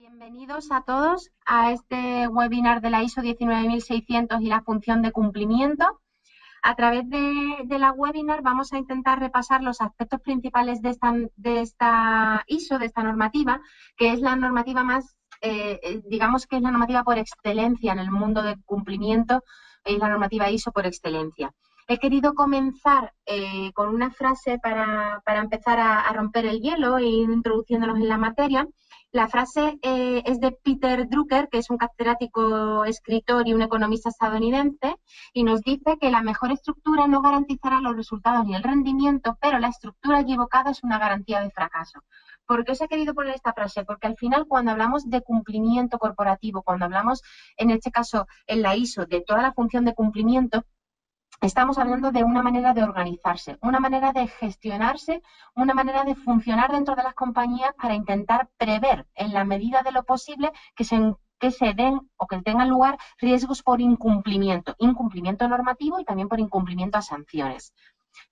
Bienvenidos a todos a este webinar de la ISO 19600 y la función de cumplimiento. A través de la webinar vamos a intentar repasar los aspectos principales de esta ISO, de esta normativa, que es la normativa más, digamos que es la normativa por excelencia en el mundo del cumplimiento, es la normativa ISO por excelencia. He querido comenzar con una frase para empezar a romper el hielo e ir introduciéndonos en la materia. La frase es de Peter Drucker, que es un catedrático, escritor y un economista estadounidense, y nos dice que la mejor estructura no garantizará los resultados ni el rendimiento, pero la estructura equivocada es una garantía de fracaso. ¿Por qué os he querido poner esta frase? Porque al final, cuando hablamos de cumplimiento corporativo, cuando hablamos, en este caso, en la ISO, de toda la función de cumplimiento, estamos hablando de una manera de organizarse, una manera de gestionarse, una manera de funcionar dentro de las compañías para intentar prever en la medida de lo posible que se den o que tengan lugar riesgos por incumplimiento normativo y también por incumplimiento a sanciones.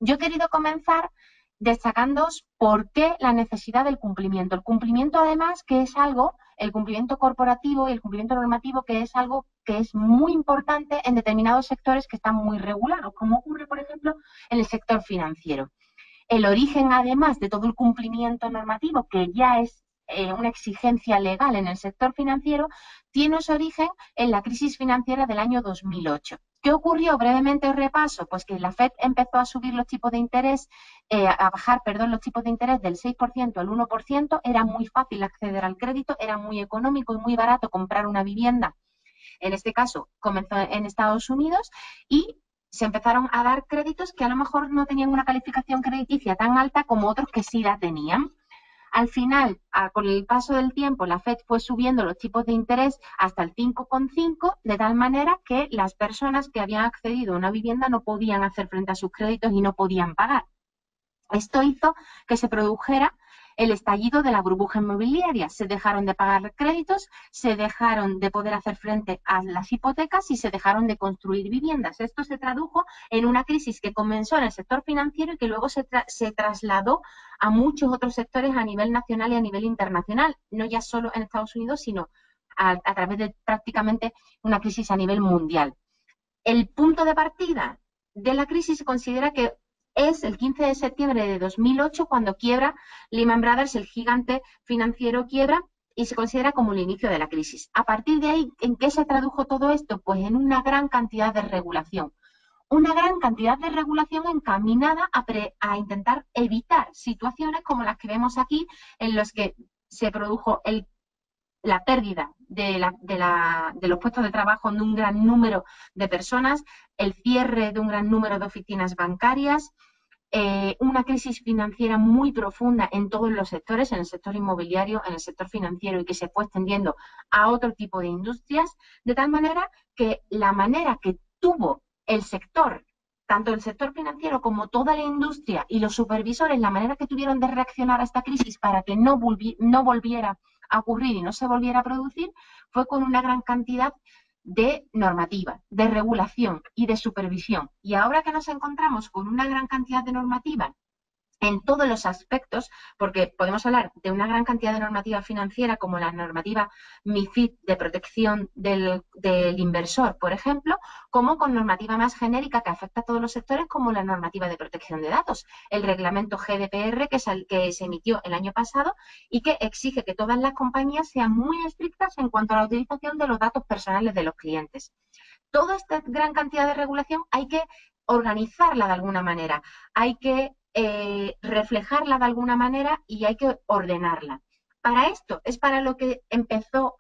Yo he querido comenzar destacándoos por qué la necesidad del cumplimiento. El cumplimiento, además, que es algo, el cumplimiento corporativo y el cumplimiento normativo, que es algo que es muy importante en determinados sectores que están muy regulados, como ocurre, por ejemplo, en el sector financiero. El origen, además, de todo el cumplimiento normativo, que ya es una exigencia legal en el sector financiero, tiene su origen en la crisis financiera del año 2008. ¿Qué ocurrió? Brevemente os repaso, pues que la FED empezó a subir los tipos de interés, a bajar los tipos de interés del 6% al 1%, era muy fácil acceder al crédito, era muy económico y muy barato comprar una vivienda. En este caso, comenzó en Estados Unidos y se empezaron a dar créditos que a lo mejor no tenían una calificación crediticia tan alta como otros que sí la tenían. Al final, con el paso del tiempo, la FED fue subiendo los tipos de interés hasta el 5,5, de tal manera que las personas que habían accedido a una vivienda no podían hacer frente a sus créditos y no podían pagar. Esto hizo que se produjera el estallido de la burbuja inmobiliaria. Se dejaron de pagar créditos, se dejaron de poder hacer frente a las hipotecas y se dejaron de construir viviendas. Esto se tradujo en una crisis que comenzó en el sector financiero y que luego se trasladó a muchos otros sectores a nivel nacional y a nivel internacional, no ya solo en Estados Unidos, sino a través de prácticamente una crisis a nivel mundial. El punto de partida de la crisis se considera que es el 15 de septiembre de 2008 cuando quiebra Lehman Brothers, el gigante financiero quiebra y se considera como el inicio de la crisis. A partir de ahí, ¿en qué se tradujo todo esto? Pues en una gran cantidad de regulación. Una gran cantidad de regulación encaminada a intentar evitar situaciones como las que vemos aquí, en las que se produjo la pérdida de los puestos de trabajo de un gran número de personas, el cierre de un gran número de oficinas bancarias, una crisis financiera muy profunda en todos los sectores, en el sector inmobiliario, en el sector financiero y que se fue extendiendo a otro tipo de industrias, de tal manera que la manera que tuvo el sector, tanto el sector financiero como toda la industria y los supervisores, la manera que tuvieron de reaccionar a esta crisis para que no volviera a ocurrir y no se volviera a producir, fue con una gran cantidad de normativa, de regulación y de supervisión. Y ahora que nos encontramos con una gran cantidad de normativa en todos los aspectos, porque podemos hablar de una gran cantidad de normativa financiera como la normativa MIFID de protección del inversor, por ejemplo, como con normativa más genérica que afecta a todos los sectores como la normativa de protección de datos, el reglamento GDPR que se emitió el año pasado y que exige que todas las compañías sean muy estrictas en cuanto a la utilización de los datos personales de los clientes. Toda esta gran cantidad de regulación hay que organizarla de alguna manera, hay que reflejarla de alguna manera y hay que ordenarla. Para esto es para lo que empezó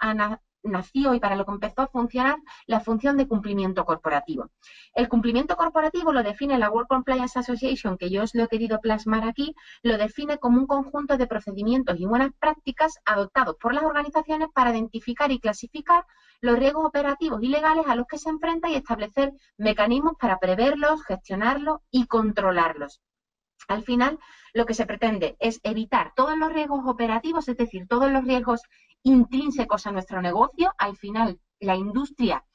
nació y para lo que empezó a funcionar la función de cumplimiento corporativo. El cumplimiento corporativo lo define la World Compliance Association, que yo os lo he querido plasmar aquí, lo define como un conjunto de procedimientos y buenas prácticas adoptados por las organizaciones para identificar y clasificar los riesgos operativos y legales a los que se enfrenta y establecer mecanismos para preverlos, gestionarlos y controlarlos. Al final, lo que se pretende es evitar todos los riesgos operativos, es decir, todos los riesgos intrínsecos a nuestro negocio. Al final, la industria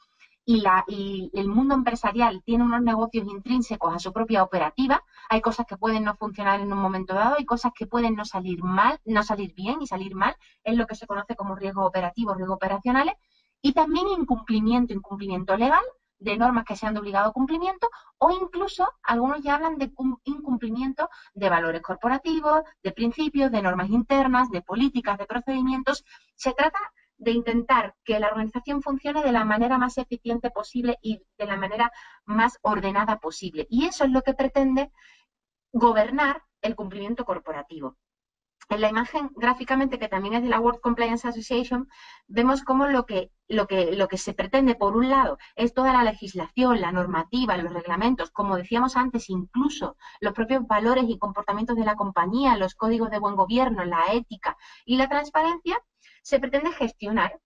y el mundo empresarial tiene unos negocios intrínsecos a su propia operativa, hay cosas que pueden no funcionar en un momento dado, hay cosas que pueden no salir mal, no salir bien y salir mal, es lo que se conoce como riesgos operativos, riesgos operacionales, y también incumplimiento legal de normas que sean de obligado cumplimiento, o incluso algunos ya hablan de incumplimiento de valores corporativos, de principios, de normas internas, de políticas, de procedimientos. Se trata de intentar que la organización funcione de la manera más eficiente posible y de la manera más ordenada posible. Y eso es lo que pretende gobernar el cumplimiento corporativo. En la imagen, gráficamente, que también es de la World Compliance Association, vemos cómo lo que se pretende, por un lado, es toda la legislación, la normativa, los reglamentos, como decíamos antes, incluso los propios valores y comportamientos de la compañía, los códigos de buen gobierno, la ética y la transparencia. Se pretende gestionar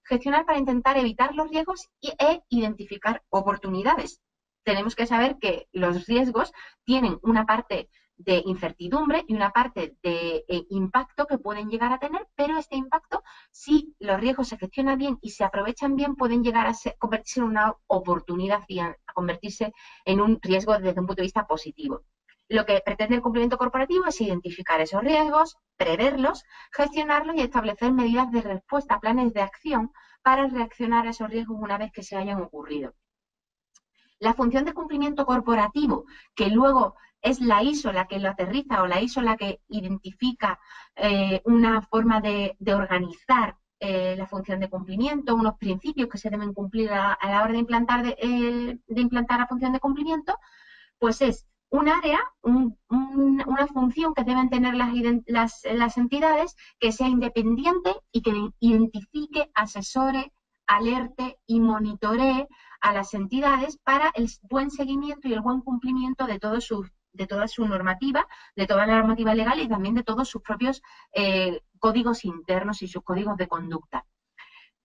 para intentar evitar los riesgos e identificar oportunidades. Tenemos que saber que los riesgos tienen una parte de incertidumbre y una parte de impacto que pueden llegar a tener, pero este impacto, si los riesgos se gestionan bien y se aprovechan bien, pueden llegar a convertirse en una oportunidad y a convertirse en un riesgo desde un punto de vista positivo. Lo que pretende el cumplimiento corporativo es identificar esos riesgos, preverlos, gestionarlos y establecer medidas de respuesta, planes de acción para reaccionar a esos riesgos una vez que se hayan ocurrido. La función de cumplimiento corporativo, que luego es la ISO la que lo aterriza o la ISO la que identifica una forma de organizar la función de cumplimiento, unos principios que se deben cumplir a la hora de implantar, de implantar la función de cumplimiento, pues es un área, una función que deben tener las entidades que sea independiente y que identifique, asesore, alerte y monitoree a las entidades para el buen seguimiento y el buen cumplimiento de toda su normativa, de toda la normativa legal y también de todos sus propios códigos internos y sus códigos de conducta.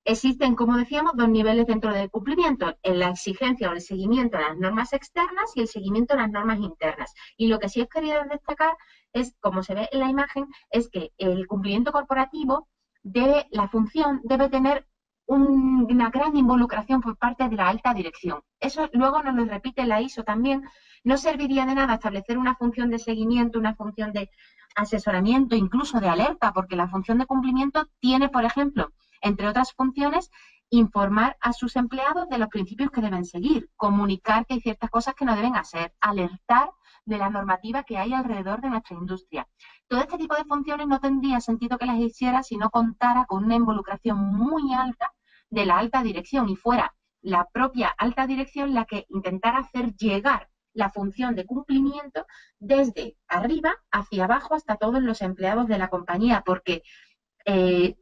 Existen, como decíamos, dos niveles dentro del cumplimiento, en la exigencia o el seguimiento a las normas externas y el seguimiento a las normas internas. Y lo que sí he querido destacar es, como se ve en la imagen, es que el cumplimiento corporativo debe, la función debe tener una gran involucración por parte de la alta dirección. Eso luego nos lo repite la ISO también. No serviría de nada establecer una función de seguimiento, una función de asesoramiento, incluso de alerta, porque la función de cumplimiento tiene, por ejemplo, entre otras funciones, informar a sus empleados de los principios que deben seguir, comunicar que hay ciertas cosas que no deben hacer, alertar de la normativa que hay alrededor de nuestra industria. Todo este tipo de funciones no tendría sentido que las hiciera si no contara con una involucración muy alta de la alta dirección y fuera la propia alta dirección la que intentara hacer llegar la función de cumplimiento desde arriba hacia abajo hasta todos los empleados de la compañía, porque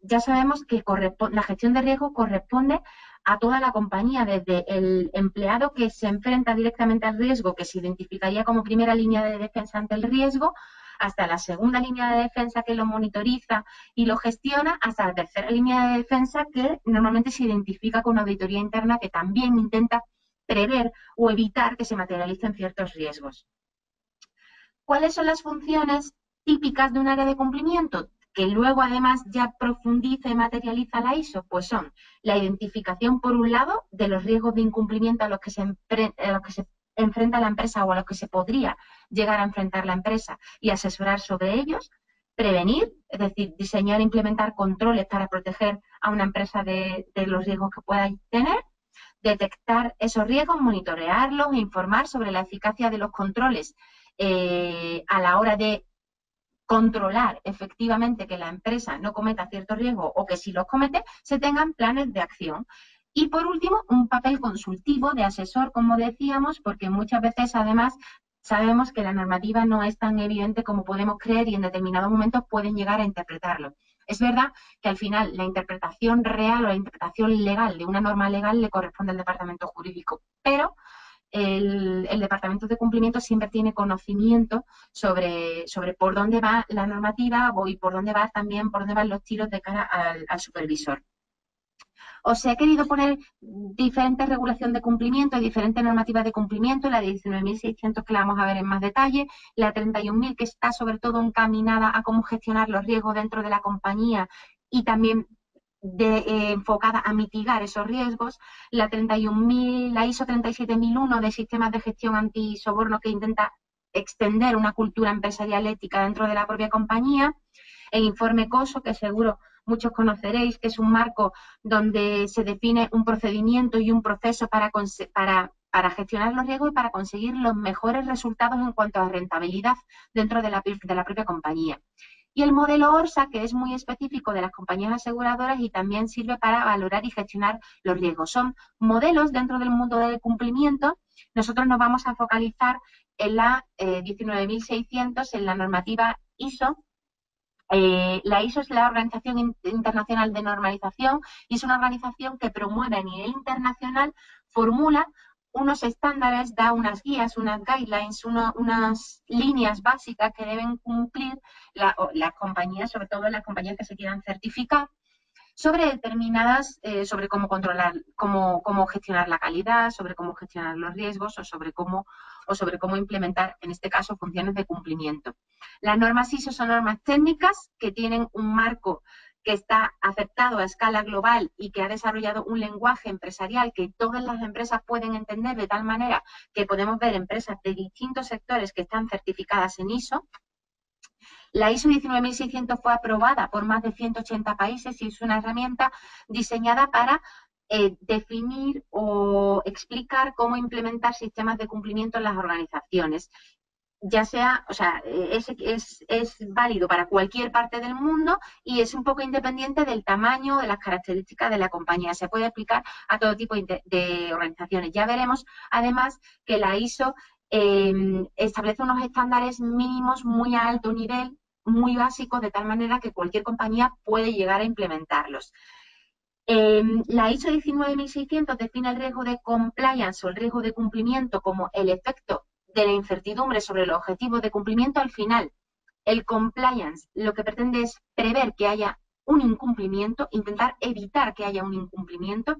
ya sabemos que la gestión de riesgos corresponde a toda la compañía, desde el empleado que se enfrenta directamente al riesgo, que se identificaría como primera línea de defensa ante el riesgo, hasta la segunda línea de defensa que lo monitoriza y lo gestiona, hasta la tercera línea de defensa que normalmente se identifica con una auditoría interna que también intenta prever o evitar que se materialicen ciertos riesgos. ¿Cuáles son las funciones típicas de un área de cumplimiento? Que luego además ya profundiza y materializa la ISO, pues son la identificación, por un lado, de los riesgos de incumplimiento a los que se enfrenta la empresa o a los que se podría llegar a enfrentar la empresa y asesorar sobre ellos, prevenir, es decir, diseñar e implementar controles para proteger a una empresa de los riesgos que pueda tener, detectar esos riesgos, monitorearlos e informar sobre la eficacia de los controles a la hora de controlar efectivamente que la empresa no cometa ciertos riesgos o que si los comete se tengan planes de acción. Y por último, un papel consultivo de asesor, como decíamos, porque muchas veces además sabemos que la normativa no es tan evidente como podemos creer y en determinados momentos pueden llegar a interpretarlo. Es verdad que al final la interpretación real o la interpretación legal de una norma legal le corresponde al departamento jurídico, pero el departamento de cumplimiento siempre tiene conocimiento sobre por dónde va la normativa y por dónde va también, por dónde van los tiros de cara al supervisor. Os he querido poner diferentes regulaciones de cumplimiento, diferentes normativas de cumplimiento, la 19.600 que la vamos a ver en más detalle, la 31.000 que está sobre todo encaminada a cómo gestionar los riesgos dentro de la compañía y también enfocada a mitigar esos riesgos, la ISO 37001 de sistemas de gestión antisoborno, que intenta extender una cultura empresarial ética dentro de la propia compañía, el informe COSO, que seguro muchos conoceréis, que es un marco donde se define un procedimiento y un proceso para gestionar los riesgos y para conseguir los mejores resultados en cuanto a rentabilidad dentro de la propia compañía. Y el modelo ORSA, que es muy específico de las compañías aseguradoras y también sirve para valorar y gestionar los riesgos. Son modelos dentro del mundo del cumplimiento. Nosotros nos vamos a focalizar en la 19.600, en la normativa ISO. La ISO es la Organización Internacional de Normalización y es una organización que promueve a nivel internacional, formula unos estándares, da unas guías, unas guidelines, unas líneas básicas que deben cumplir las compañías, sobre todo las compañías que se quieran certificar, sobre determinadas, sobre cómo controlar, cómo gestionar la calidad, sobre cómo gestionar los riesgos o sobre cómo implementar, en este caso, funciones de cumplimiento. Las normas ISO son normas técnicas que tienen un marco que está aceptado a escala global y que ha desarrollado un lenguaje empresarial que todas las empresas pueden entender, de tal manera que podemos ver empresas de distintos sectores que están certificadas en ISO. La ISO 19600 fue aprobada por más de 180 países y es una herramienta diseñada para definir o explicar cómo implementar sistemas de cumplimiento en las organizaciones. Ya sea, o sea, es válido para cualquier parte del mundo y es un poco independiente del tamaño, de las características de la compañía. Se puede aplicar a todo tipo de organizaciones. Ya veremos, además, que la ISO establece unos estándares mínimos muy a alto nivel, muy básicos, de tal manera que cualquier compañía puede llegar a implementarlos. La ISO 19600 define el riesgo de compliance o el riesgo de cumplimiento como el efecto de la incertidumbre sobre los objetivos de cumplimiento. Al final, el compliance lo que pretende es prever que haya un incumplimiento, intentar evitar que haya un incumplimiento.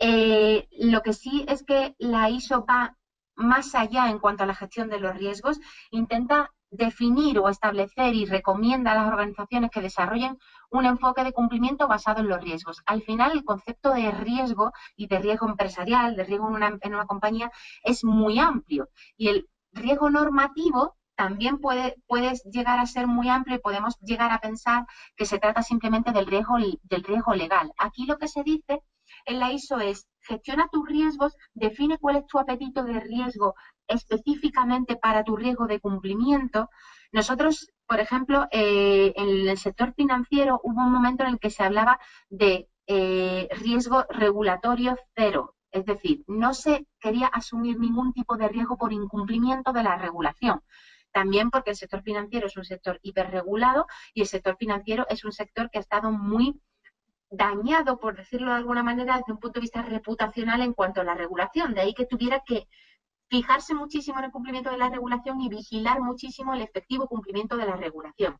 Lo que sí es que la ISO va más allá en cuanto a la gestión de los riesgos, intenta definir o establecer y recomienda a las organizaciones que desarrollen un enfoque de cumplimiento basado en los riesgos. Al final, el concepto de riesgo y de riesgo empresarial, de riesgo en una compañía, es muy amplio. Y el riesgo normativo también puede llegar a ser muy amplio y podemos llegar a pensar que se trata simplemente del riesgo legal. Aquí lo que se dice en la ISO es: gestiona tus riesgos, define cuál es tu apetito de riesgo específicamente para tu riesgo de cumplimiento. Nosotros, por ejemplo, en el sector financiero hubo un momento en el que se hablaba de riesgo regulatorio cero. Es decir, no se quería asumir ningún tipo de riesgo por incumplimiento de la regulación. También porque el sector financiero es un sector hiperregulado y el sector financiero es un sector que ha estado muy dañado, por decirlo de alguna manera, desde un punto de vista reputacional en cuanto a la regulación. De ahí que tuviera que fijarse muchísimo en el cumplimiento de la regulación y vigilar muchísimo el efectivo cumplimiento de la regulación.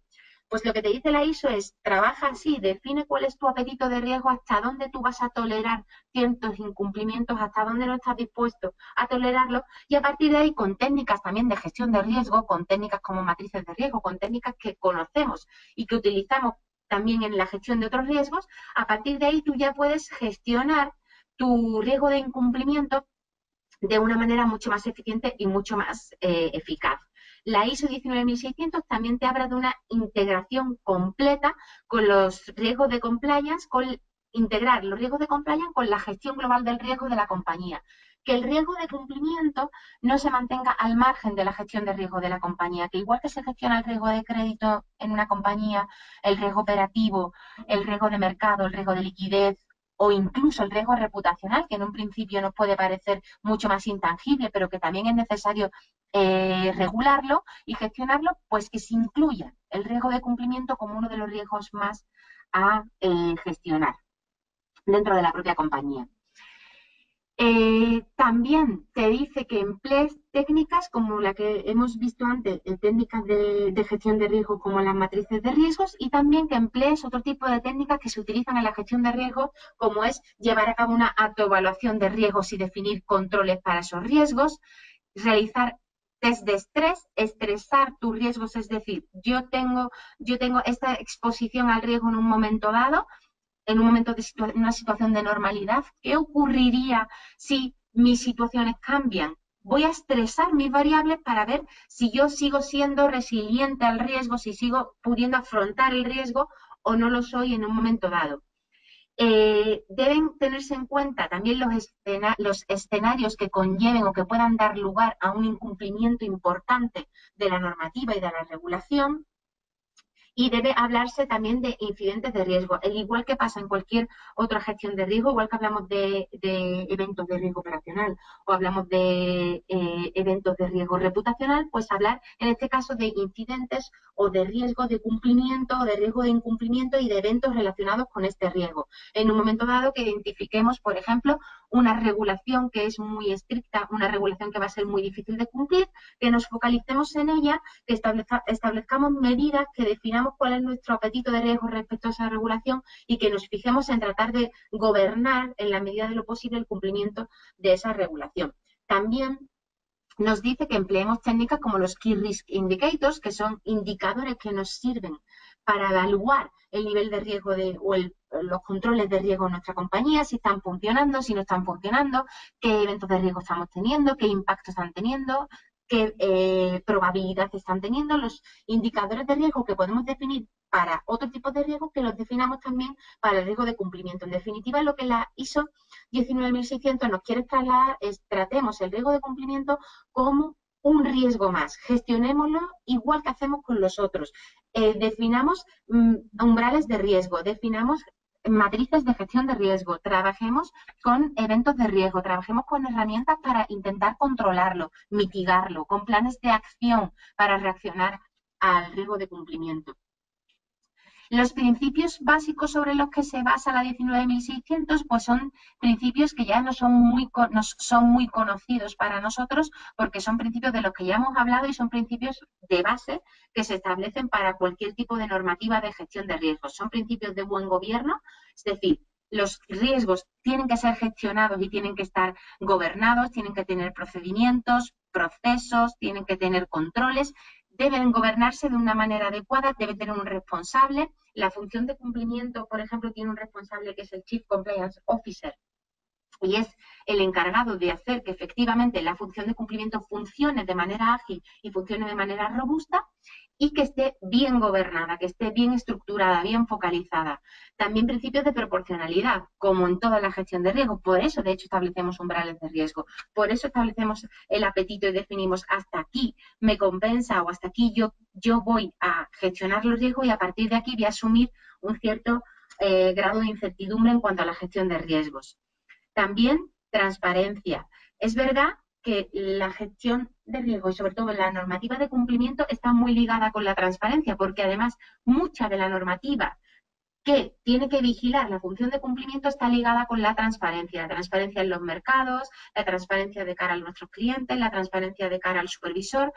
Pues lo que te dice la ISO es: trabaja así, define cuál es tu apetito de riesgo, hasta dónde tú vas a tolerar ciertos incumplimientos, hasta dónde no estás dispuesto a tolerarlos, y a partir de ahí, con técnicas también de gestión de riesgo, con técnicas como matrices de riesgo, con técnicas que conocemos y que utilizamos también en la gestión de otros riesgos, a partir de ahí tú ya puedes gestionar tu riesgo de incumplimiento de una manera mucho más eficiente y mucho más eficaz. La ISO 19600 también te habla de una integración completa con los riesgos de compliance, con integrar los riesgos de compliance con la gestión global del riesgo de la compañía. Que el riesgo de cumplimiento no se mantenga al margen de la gestión de riesgo de la compañía, que igual que se gestiona el riesgo de crédito en una compañía, el riesgo operativo, el riesgo de mercado, el riesgo de liquidez, o incluso el riesgo reputacional, que en un principio nos puede parecer mucho más intangible, pero que también es necesario regularlo y gestionarlo, pues que se incluya el riesgo de cumplimiento como uno de los riesgos más a gestionar dentro de la propia compañía. También te dice que emplees técnicas como la que hemos visto antes, técnicas de gestión de riesgo como las matrices de riesgos, y también que emplees otro tipo de técnicas que se utilizan en la gestión de riesgos, como es llevar a cabo una autoevaluación de riesgos y definir controles para esos riesgos, realizar test de estrés, estresar tus riesgos, es decir, yo tengo esta exposición al riesgo en un momento dado, en un momento de una situación de normalidad. ¿Qué ocurriría si mis situaciones cambian? Voy a estresar mis variables para ver si yo sigo siendo resiliente al riesgo, si sigo pudiendo afrontar el riesgo o no lo soy en un momento dado. Deben tenerse en cuenta también los escenarios que conlleven o que puedan dar lugar a un incumplimiento importante de la normativa y de la regulación. Y debe hablarse también de incidentes de riesgo, igual que pasa en cualquier otra gestión de riesgo, igual que hablamos de eventos de riesgo operacional o hablamos de eventos de riesgo reputacional, pues hablar en este caso de incidentes o de riesgo de cumplimiento o de riesgo de incumplimiento y de eventos relacionados con este riesgo. En un momento dado que identifiquemos, por ejemplo, una regulación que es muy estricta, una regulación que va a ser muy difícil de cumplir, que nos focalicemos en ella, que establezcamos medidas, que definamos cuál es nuestro apetito de riesgo respecto a esa regulación y que nos fijemos en tratar de gobernar en la medida de lo posible el cumplimiento de esa regulación. También nos dice que empleemos técnicas como los Key Risk Indicators, que son indicadores que nos sirven para evaluar el nivel de riesgo los controles de riesgo en nuestra compañía, si están funcionando, si no están funcionando, qué eventos de riesgo estamos teniendo, qué impacto están teniendo, qué probabilidad están teniendo, los indicadores de riesgo que podemos definir para otro tipo de riesgo, que los definamos también para el riesgo de cumplimiento. En definitiva, lo que la ISO 19600 nos quiere trasladar es tratemos el riesgo de cumplimiento como un riesgo más, gestionémoslo igual que hacemos con los otros, definamos umbrales de riesgo, definamos matrices de gestión de riesgo, trabajemos con eventos de riesgo, trabajemos con herramientas para intentar controlarlo, mitigarlo, con planes de acción para reaccionar al riesgo de cumplimiento. Los principios básicos sobre los que se basa la 19600 pues son principios que ya no son muy conocidos para nosotros porque son principios de los que ya hemos hablado y son principios de base que se establecen para cualquier tipo de normativa de gestión de riesgos. Son principios de buen gobierno, es decir, los riesgos tienen que ser gestionados y tienen que estar gobernados, tienen que tener procedimientos, procesos, tienen que tener controles, deben gobernarse de una manera adecuada, debe tener un responsable. La función de cumplimiento, por ejemplo, tiene un responsable que es el Chief Compliance Officer y es el encargado de hacer que efectivamente la función de cumplimiento funcione de manera ágil y funcione de manera robusta y que esté bien gobernada, que esté bien estructurada, bien focalizada. También principios de proporcionalidad, como en toda la gestión de riesgo. Por eso, de hecho, establecemos umbrales de riesgo. Por eso establecemos el apetito y definimos hasta aquí me compensa o hasta aquí yo voy a gestionar los riesgos y a partir de aquí voy a asumir un cierto grado de incertidumbre en cuanto a la gestión de riesgos. También transparencia. Es verdad que la gestión de riesgo y sobre todo la normativa de cumplimiento está muy ligada con la transparencia porque además mucha de la normativa que tiene que vigilar la función de cumplimiento está ligada con la transparencia en los mercados, la transparencia de cara a nuestros clientes, la transparencia de cara al supervisor.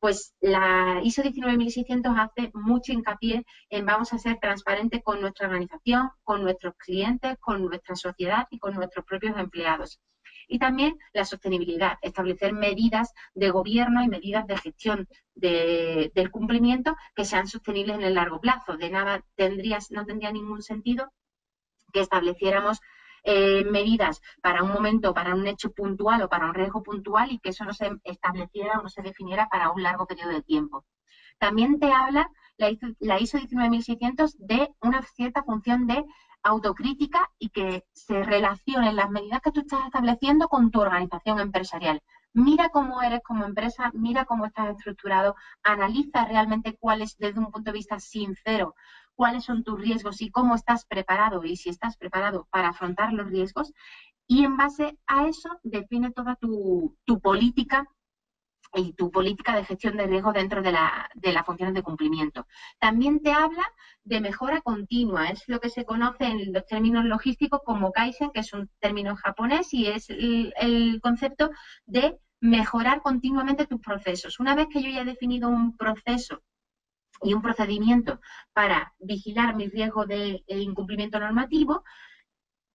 Pues la ISO 19600 hace mucho hincapié en vamos a ser transparentes con nuestra organización, con nuestros clientes, con nuestra sociedad y con nuestros propios empleados. Y también la sostenibilidad, establecer medidas de gobierno y medidas de gestión del cumplimiento que sean sostenibles en el largo plazo. De nada no tendría ningún sentido que estableciéramos medidas para un momento, para un hecho puntual o para un riesgo puntual y que eso no se estableciera o no se definiera para un largo periodo de tiempo. También te habla la ISO 19600 de una cierta función de autocrítica y que se relacionen las medidas que tú estás estableciendo con tu organización empresarial. Mira cómo eres como empresa, mira cómo estás estructurado, analiza realmente cuál es desde un punto de vista sincero, cuáles son tus riesgos y cómo estás preparado y si estás preparado para afrontar los riesgos y en base a eso define toda tu política y tu política de gestión de riesgo dentro de las funciones de cumplimiento. También te habla de mejora continua, es lo que se conoce en los términos logísticos como Kaizen, que es un término japonés y es el concepto de mejorar continuamente tus procesos. Una vez que yo ya he definido un proceso y un procedimiento para vigilar mis riesgos de incumplimiento normativo,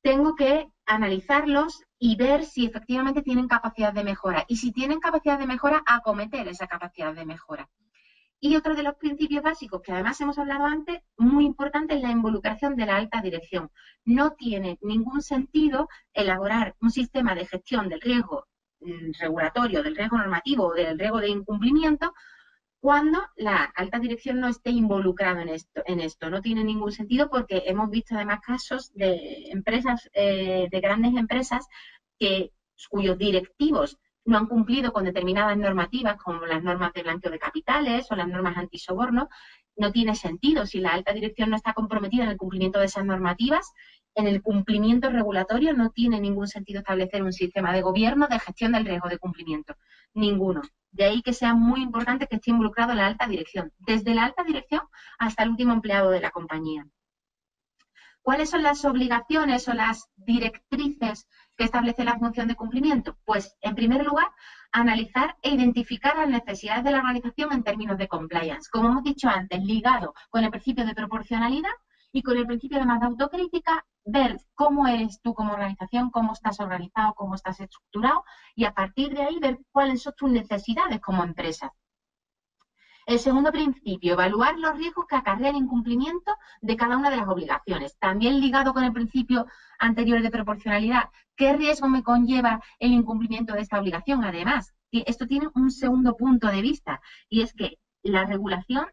tengo que analizarlos y ver si efectivamente tienen capacidad de mejora. Y si tienen capacidad de mejora, acometer esa capacidad de mejora. Y otro de los principios básicos, que además hemos hablado antes, muy importante, es la involucración de la alta dirección. No tiene ningún sentido elaborar un sistema de gestión del riesgo regulatorio, del riesgo normativo o del riesgo de incumplimiento cuando la alta dirección no esté involucrada en esto. No tiene ningún sentido, porque hemos visto además casos de empresas, de grandes empresas cuyos directivos no han cumplido con determinadas normativas, como las normas de blanqueo de capitales o las normas antisoborno. No tiene sentido. Si la alta dirección no está comprometida en el cumplimiento de esas normativas, en el cumplimiento regulatorio, no tiene ningún sentido establecer un sistema de gobierno de gestión del riesgo de cumplimiento. Ninguno. De ahí que sea muy importante que esté involucrado la alta dirección, desde la alta dirección hasta el último empleado de la compañía. ¿Cuáles son las obligaciones o las directrices que establece la función de cumplimiento? Pues, en primer lugar, analizar e identificar las necesidades de la organización en términos de compliance. Como hemos dicho antes, ligado con el principio de proporcionalidad y con el principio además de autocrítica, ver cómo eres tú como organización, cómo estás organizado, cómo estás estructurado, y a partir de ahí ver cuáles son tus necesidades como empresa. El segundo principio, evaluar los riesgos que acarrea el incumplimiento de cada una de las obligaciones. También ligado con el principio anterior de proporcionalidad, ¿qué riesgo me conlleva el incumplimiento de esta obligación? Además, esto tiene un segundo punto de vista, y es que la regulación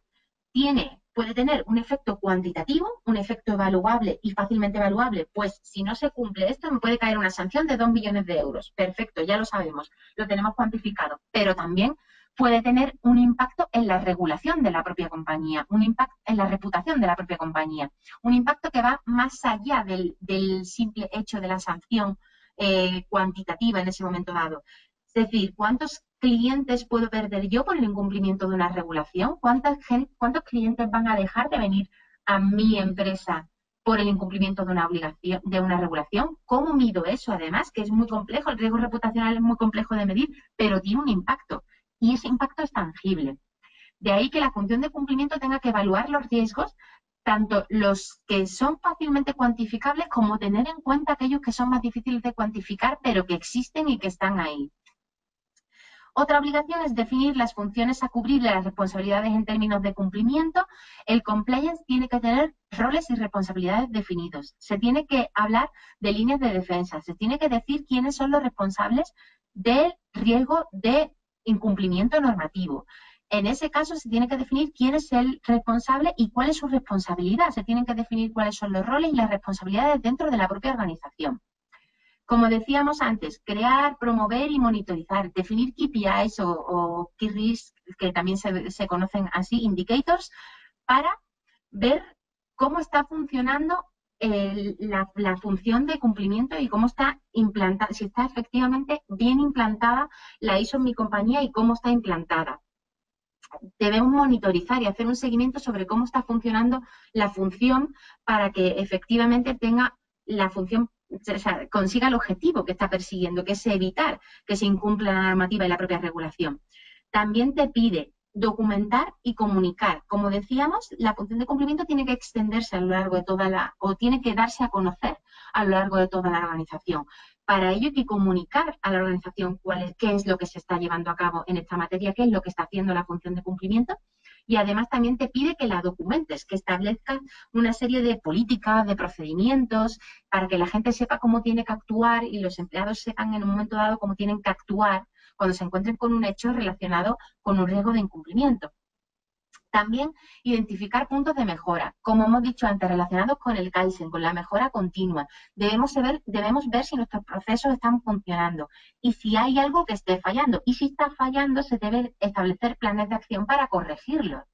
puede tener un efecto cuantitativo, un efecto evaluable y fácilmente evaluable. Pues si no se cumple esto, me puede caer una sanción de 2 millones de euros. Perfecto, ya lo sabemos, lo tenemos cuantificado, pero también puede tener un impacto en la regulación de la propia compañía, un impacto en la reputación de la propia compañía, un impacto que va más allá del simple hecho de la sanción cuantitativa en ese momento dado. Es decir, ¿cuántos clientes puedo perder yo por el incumplimiento de una regulación? ¿Cuántos clientes van a dejar de venir a mi empresa por el incumplimiento de una obligación, de una regulación? ¿Cómo mido eso? Además, que es muy complejo, el riesgo reputacional es muy complejo de medir, pero tiene un impacto. Y ese impacto es tangible. De ahí que la función de cumplimiento tenga que evaluar los riesgos, tanto los que son fácilmente cuantificables como tener en cuenta aquellos que son más difíciles de cuantificar, pero que existen y que están ahí. Otra obligación es definir las funciones a cubrir y las responsabilidades en términos de cumplimiento. El compliance tiene que tener roles y responsabilidades definidos. Se tiene que hablar de líneas de defensa. Se tiene que decir quiénes son los responsables del riesgo de incumplimiento normativo. En ese caso se tiene que definir quién es el responsable y cuál es su responsabilidad. Se tienen que definir cuáles son los roles y las responsabilidades dentro de la propia organización. Como decíamos antes, crear, promover y monitorizar, definir KPIs o Key Risk, que también se conocen así, Indicators, para ver cómo está funcionando la función de cumplimiento y cómo está implantada, si está efectivamente bien implantada la ISO en mi compañía y cómo está implantada. Debemos monitorizar y hacer un seguimiento sobre cómo está funcionando la función para que efectivamente tenga la función, o sea, consiga el objetivo que está persiguiendo, que es evitar que se incumpla la normativa y la propia regulación. También te pide documentar y comunicar. Como decíamos, la función de cumplimiento tiene que extenderse a lo largo de toda la, o tiene que darse a conocer a lo largo de toda la organización. Para ello hay que comunicar a la organización qué es lo que se está llevando a cabo en esta materia, qué es lo que está haciendo la función de cumplimiento. Y además también te pide que la documentes, que establezcas una serie de políticas, de procedimientos, para que la gente sepa cómo tiene que actuar y los empleados sepan en un momento dado cómo tienen que actuar cuando se encuentren con un hecho relacionado con un riesgo de incumplimiento. También identificar puntos de mejora, como hemos dicho antes, relacionados con el Kaizen, con la mejora continua. Debemos ver si nuestros procesos están funcionando y si hay algo que esté fallando. Y si está fallando, se deben establecer planes de acción para corregirlo.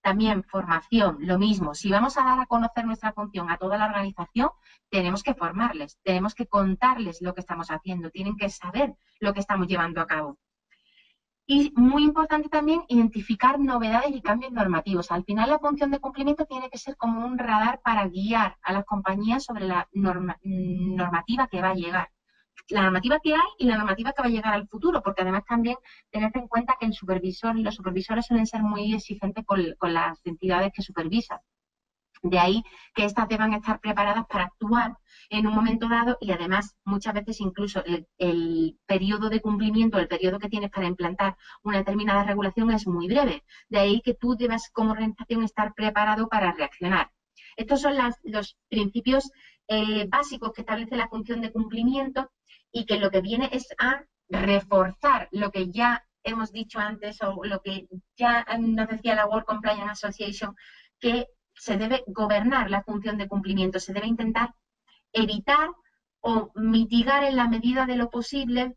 También formación, lo mismo. Si vamos a dar a conocer nuestra función a toda la organización, tenemos que formarles, tenemos que contarles lo que estamos haciendo, tienen que saber lo que estamos llevando a cabo. Y muy importante también identificar novedades y cambios normativos. Al final la función de cumplimiento tiene que ser como un radar para guiar a las compañías sobre la normativa que va a llegar. La normativa que hay y la normativa que va a llegar al futuro, porque además también tened en cuenta que el supervisor y los supervisores suelen ser muy exigentes con las entidades que supervisan. De ahí que estas deban estar preparadas para actuar en un momento dado y, además, muchas veces incluso el periodo de cumplimiento, el periodo que tienes para implantar una determinada regulación es muy breve. De ahí que tú debas como organización estar preparado para reaccionar. Estos son los principios básicos que establece la función de cumplimiento y que lo que viene es a reforzar lo que ya hemos dicho antes o lo que ya nos decía la World Compliance Association, que se debe gobernar la función de cumplimiento, se debe intentar evitar o mitigar en la medida de lo posible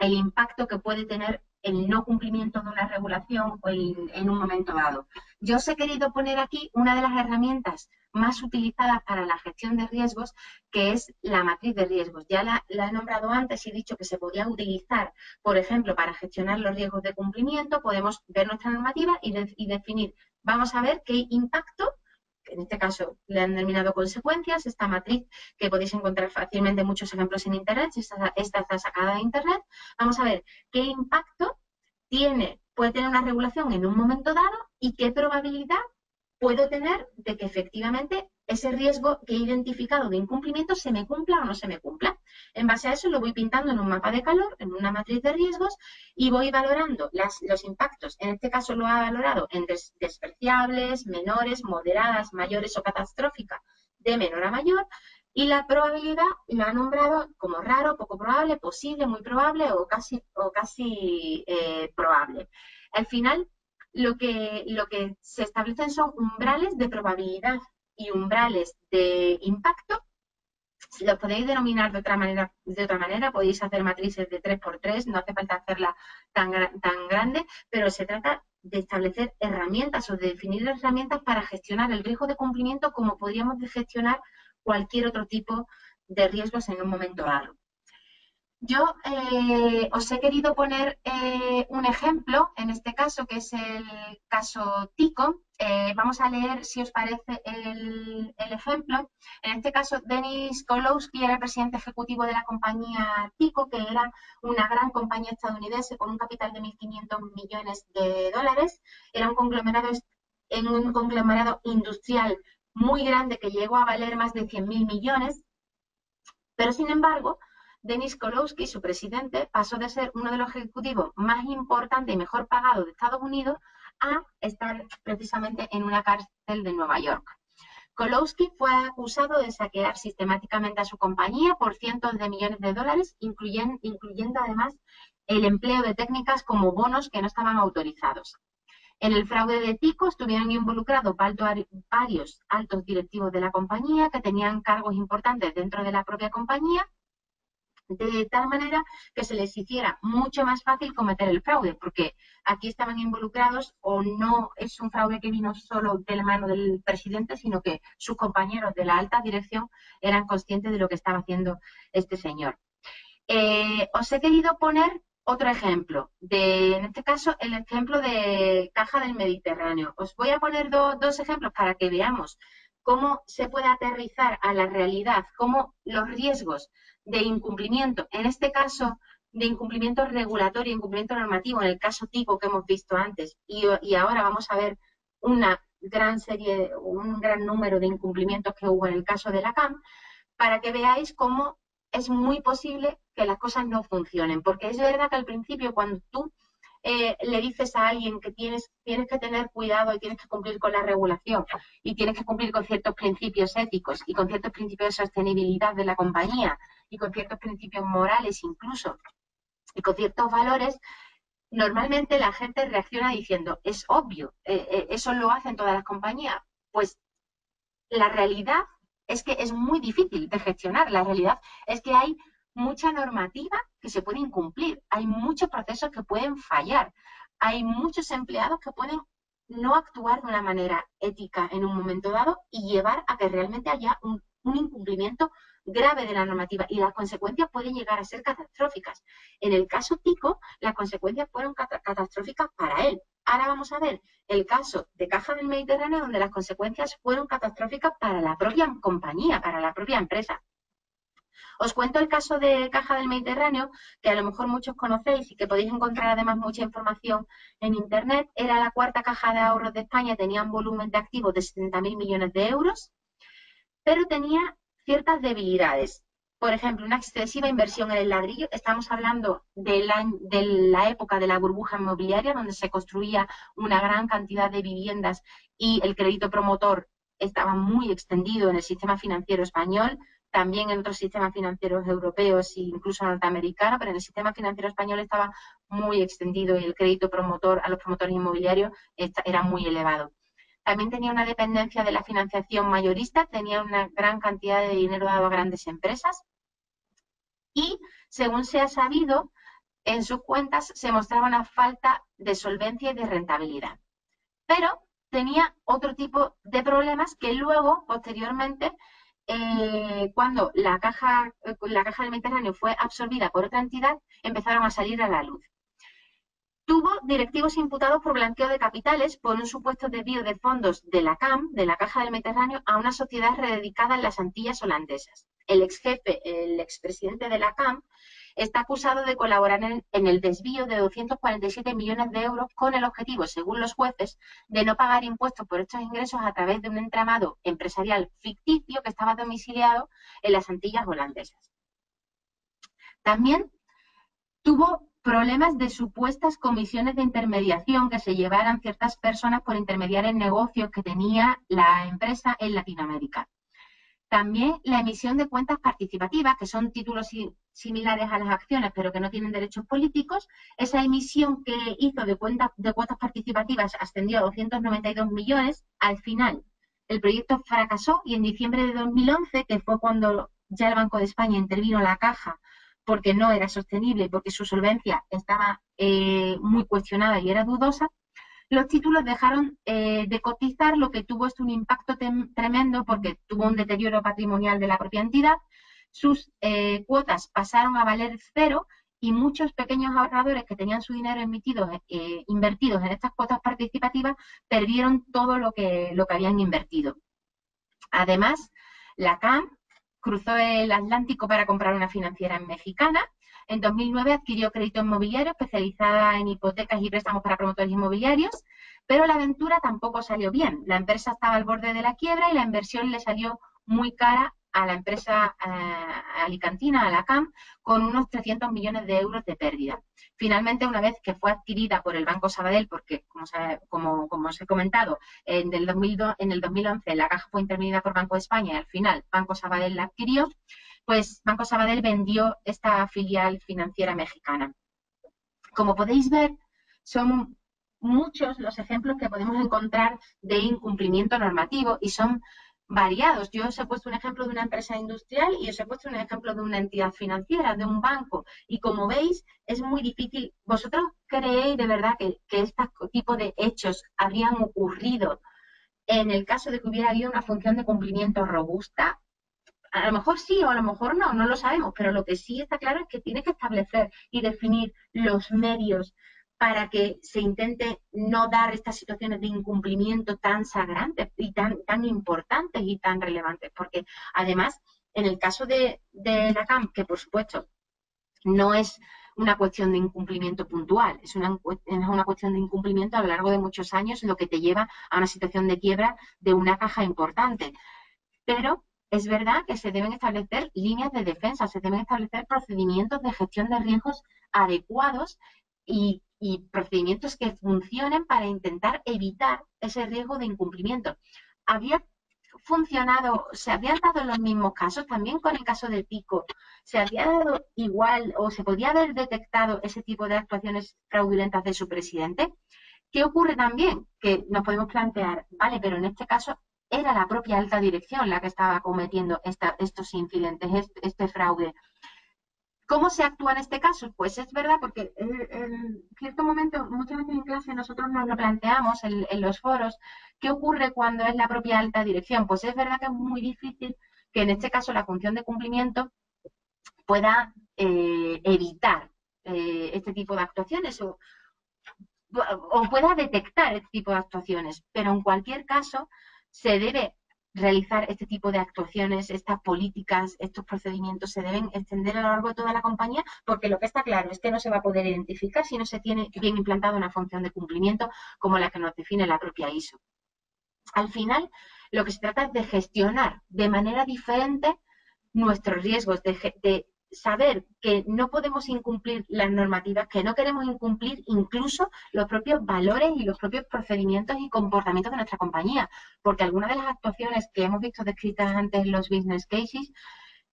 el impacto que puede tener el no cumplimiento de una regulación o en un momento dado. Yo os he querido poner aquí una de las herramientas más utilizadas para la gestión de riesgos, que es la matriz de riesgos. Ya la he nombrado antes y he dicho que se podía utilizar, por ejemplo, para gestionar los riesgos de cumplimiento. Podemos ver nuestra normativa y definir, vamos a ver qué impacto, en este caso le han denominado consecuencias, esta matriz que podéis encontrar fácilmente muchos ejemplos en Internet, esta está sacada de Internet. Vamos a ver qué impacto puede tener una regulación en un momento dado y qué probabilidad puedo tener de que efectivamente ese riesgo que he identificado de incumplimiento se me cumpla o no se me cumpla. En base a eso lo voy pintando en un mapa de calor, en una matriz de riesgos, y voy valorando los impactos. En este caso lo ha valorado en despreciables, menores, moderadas, mayores o catastróficas, de menor a mayor, y la probabilidad la ha nombrado como raro, poco probable, posible, muy probable o casi probable. Al final lo que se establecen son umbrales de probabilidad y umbrales de impacto. Los podéis denominar de otra manera, podéis hacer matrices de 3×3, no hace falta hacerla tan grande, pero se trata de establecer herramientas o de definir herramientas para gestionar el riesgo de cumplimiento como podríamos gestionar cualquier otro tipo de riesgos en un momento dado. Yo os he querido poner un ejemplo, en este caso, que es el caso Tyco. Vamos a leer, si os parece, el ejemplo. En este caso, Dennis Kozlowski era el presidente ejecutivo de la compañía Tyco, que era una gran compañía estadounidense con un capital de 1.500 millones de dólares. Era un conglomerado industrial muy grande que llegó a valer más de 100.000 millones, pero, sin embargo, Dennis Kozlowski, su presidente, pasó de ser uno de los ejecutivos más importantes y mejor pagados de Estados Unidos a estar precisamente en una cárcel de Nueva York. Kozlowski fue acusado de saquear sistemáticamente a su compañía por cientos de millones de dólares, incluyendo además el empleo de técnicas como bonos que no estaban autorizados. En el fraude de Tyco estuvieron involucrados varios altos directivos de la compañía que tenían cargos importantes dentro de la propia compañía, de tal manera que se les hiciera mucho más fácil cometer el fraude, porque aquí estaban involucrados, o no es un fraude que vino solo de la mano del presidente, sino que sus compañeros de la alta dirección eran conscientes de lo que estaba haciendo este señor. Os he querido poner otro ejemplo, en este caso el ejemplo de Caja del Mediterráneo. Os voy a poner dos ejemplos para que veamos cómo se puede aterrizar a la realidad, cómo los riesgos de incumplimiento, en este caso de incumplimiento regulatorio, incumplimiento normativo, en el caso Tyco que hemos visto antes, y ahora vamos a ver un gran número de incumplimientos que hubo en el caso de la CAM, para que veáis cómo es muy posible que las cosas no funcionen. Porque es verdad que al principio, cuando tú le dices a alguien que tienes que tener cuidado y tienes que cumplir con la regulación y tienes que cumplir con ciertos principios éticos y con ciertos principios de sostenibilidad de la compañía y con ciertos principios morales incluso y con ciertos valores, normalmente la gente reacciona diciendo, es obvio, eso lo hacen todas las compañías. Pues la realidad es que es muy difícil de gestionar, la realidad es que hay mucha normativa que se puede incumplir, hay muchos procesos que pueden fallar, hay muchos empleados que pueden no actuar de una manera ética en un momento dado y llevar a que realmente haya un incumplimiento grave de la normativa, y las consecuencias pueden llegar a ser catastróficas. En el caso Tyco, las consecuencias fueron catastróficas para él. Ahora vamos a ver el caso de Caja del Mediterráneo, donde las consecuencias fueron catastróficas para la propia compañía, para la propia empresa. Os cuento el caso de Caja del Mediterráneo, que a lo mejor muchos conocéis y que podéis encontrar además mucha información en Internet. Era la cuarta caja de ahorros de España, tenía un volumen de activos de 70.000 millones de euros, pero tenía ciertas debilidades. Por ejemplo, una excesiva inversión en el ladrillo. Estamos hablando de la época de la burbuja inmobiliaria, donde se construía una gran cantidad de viviendas y el crédito promotor estaba muy extendido en el sistema financiero español, también en otros sistemas financieros europeos e incluso norteamericanos, pero en el sistema financiero español estaba muy extendido y el crédito promotor a los promotores inmobiliarios era muy elevado. También tenía una dependencia de la financiación mayorista, tenía una gran cantidad de dinero dado a grandes empresas y, según se ha sabido, en sus cuentas se mostraba una falta de solvencia y de rentabilidad. Pero tenía otro tipo de problemas que luego, posteriormente, cuando la caja del Mediterráneo fue absorbida por otra entidad, empezaron a salir a la luz. Tuvo directivos imputados por blanqueo de capitales por un supuesto desvío de fondos de la CAM, de la Caja del Mediterráneo, a una sociedad rededicada en las Antillas Holandesas. El ex jefe, el expresidente de la CAM, está acusado de colaborar en el desvío de 247 millones de euros con el objetivo, según los jueces, de no pagar impuestos por estos ingresos a través de un entramado empresarial ficticio que estaba domiciliado en las Antillas Holandesas. También tuvo problemas de supuestas comisiones de intermediación que se llevaran ciertas personas por intermediar en negocios que tenía la empresa en Latinoamérica. También la emisión de cuentas participativas, que son títulos similares a las acciones, pero que no tienen derechos políticos. Esa emisión que hizo de cuotas participativas ascendió a 292 millones. Al final, el proyecto fracasó y en diciembre de 2011, que fue cuando ya el Banco de España intervino en la caja, porque no era sostenible, porque su solvencia estaba muy cuestionada y era dudosa, los títulos dejaron de cotizar, lo que tuvo es un impacto tremendo porque tuvo un deterioro patrimonial de la propia entidad, sus cuotas pasaron a valer cero y muchos pequeños ahorradores que tenían su dinero invertidos en estas cuotas participativas perdieron todo lo que habían invertido. Además, la CAM cruzó el Atlántico para comprar una financiera mexicana. En 2009 adquirió crédito inmobiliario especializada en hipotecas y préstamos para promotores inmobiliarios, pero la aventura tampoco salió bien. La empresa estaba al borde de la quiebra y la inversión le salió muy cara a la empresa alicantina, a la CAM, con unos 300 millones de euros de pérdida. Finalmente, una vez que fue adquirida por el Banco Sabadell, porque, como os he comentado, en el 2011 la caja fue intervenida por Banco de España y al final Banco Sabadell la adquirió, pues Banco Sabadell vendió esta filial financiera mexicana. Como podéis ver, son muchos los ejemplos que podemos encontrar de incumplimiento normativo y son variados. Yo os he puesto un ejemplo de una empresa industrial y os he puesto un ejemplo de una entidad financiera, de un banco. Y como veis, es muy difícil. ¿Vosotros creéis de verdad que este tipo de hechos habrían ocurrido en el caso de que hubiera habido una función de cumplimiento robusta? A lo mejor sí o a lo mejor no, no lo sabemos, pero lo que sí está claro es que tiene que establecer y definir los medios para que se intente no dar estas situaciones de incumplimiento tan sagrantes y tan importantes y tan relevantes. Porque, además, en el caso de la CAM, que por supuesto no es una cuestión de incumplimiento puntual, es una cuestión de incumplimiento a lo largo de muchos años, lo que te lleva a una situación de quiebra de una caja importante. Pero es verdad que se deben establecer líneas de defensa, se deben establecer procedimientos de gestión de riesgos adecuados y procedimientos que funcionen para intentar evitar ese riesgo de incumplimiento. ¿Había funcionado, se habían dado los mismos casos también con el caso de Tyco? ¿Se había dado igual o se podía haber detectado ese tipo de actuaciones fraudulentas de su presidente? ¿Qué ocurre también? Que nos podemos plantear, vale, pero en este caso era la propia alta dirección la que estaba cometiendo estos incidentes, este fraude. ¿Cómo se actúa en este caso? Pues es verdad, porque en cierto momento, muchas veces en clase nosotros nos lo planteamos en los foros, ¿qué ocurre cuando es la propia alta dirección? Pues es verdad que es muy difícil que en este caso la función de cumplimiento pueda evitar este tipo de actuaciones o pueda detectar este tipo de actuaciones, pero en cualquier caso se debe realizar este tipo de actuaciones, estas políticas, estos procedimientos se deben extender a lo largo de toda la compañía, porque lo que está claro es que no se va a poder identificar si no se tiene bien implantada una función de cumplimiento como la que nos define la propia ISO. Al final, lo que se trata es de gestionar de manera diferente nuestros riesgos, de saber que no podemos incumplir las normativas, que no queremos incumplir incluso los propios valores y los propios procedimientos y comportamientos de nuestra compañía, porque algunas de las actuaciones que hemos visto descritas antes en los business cases,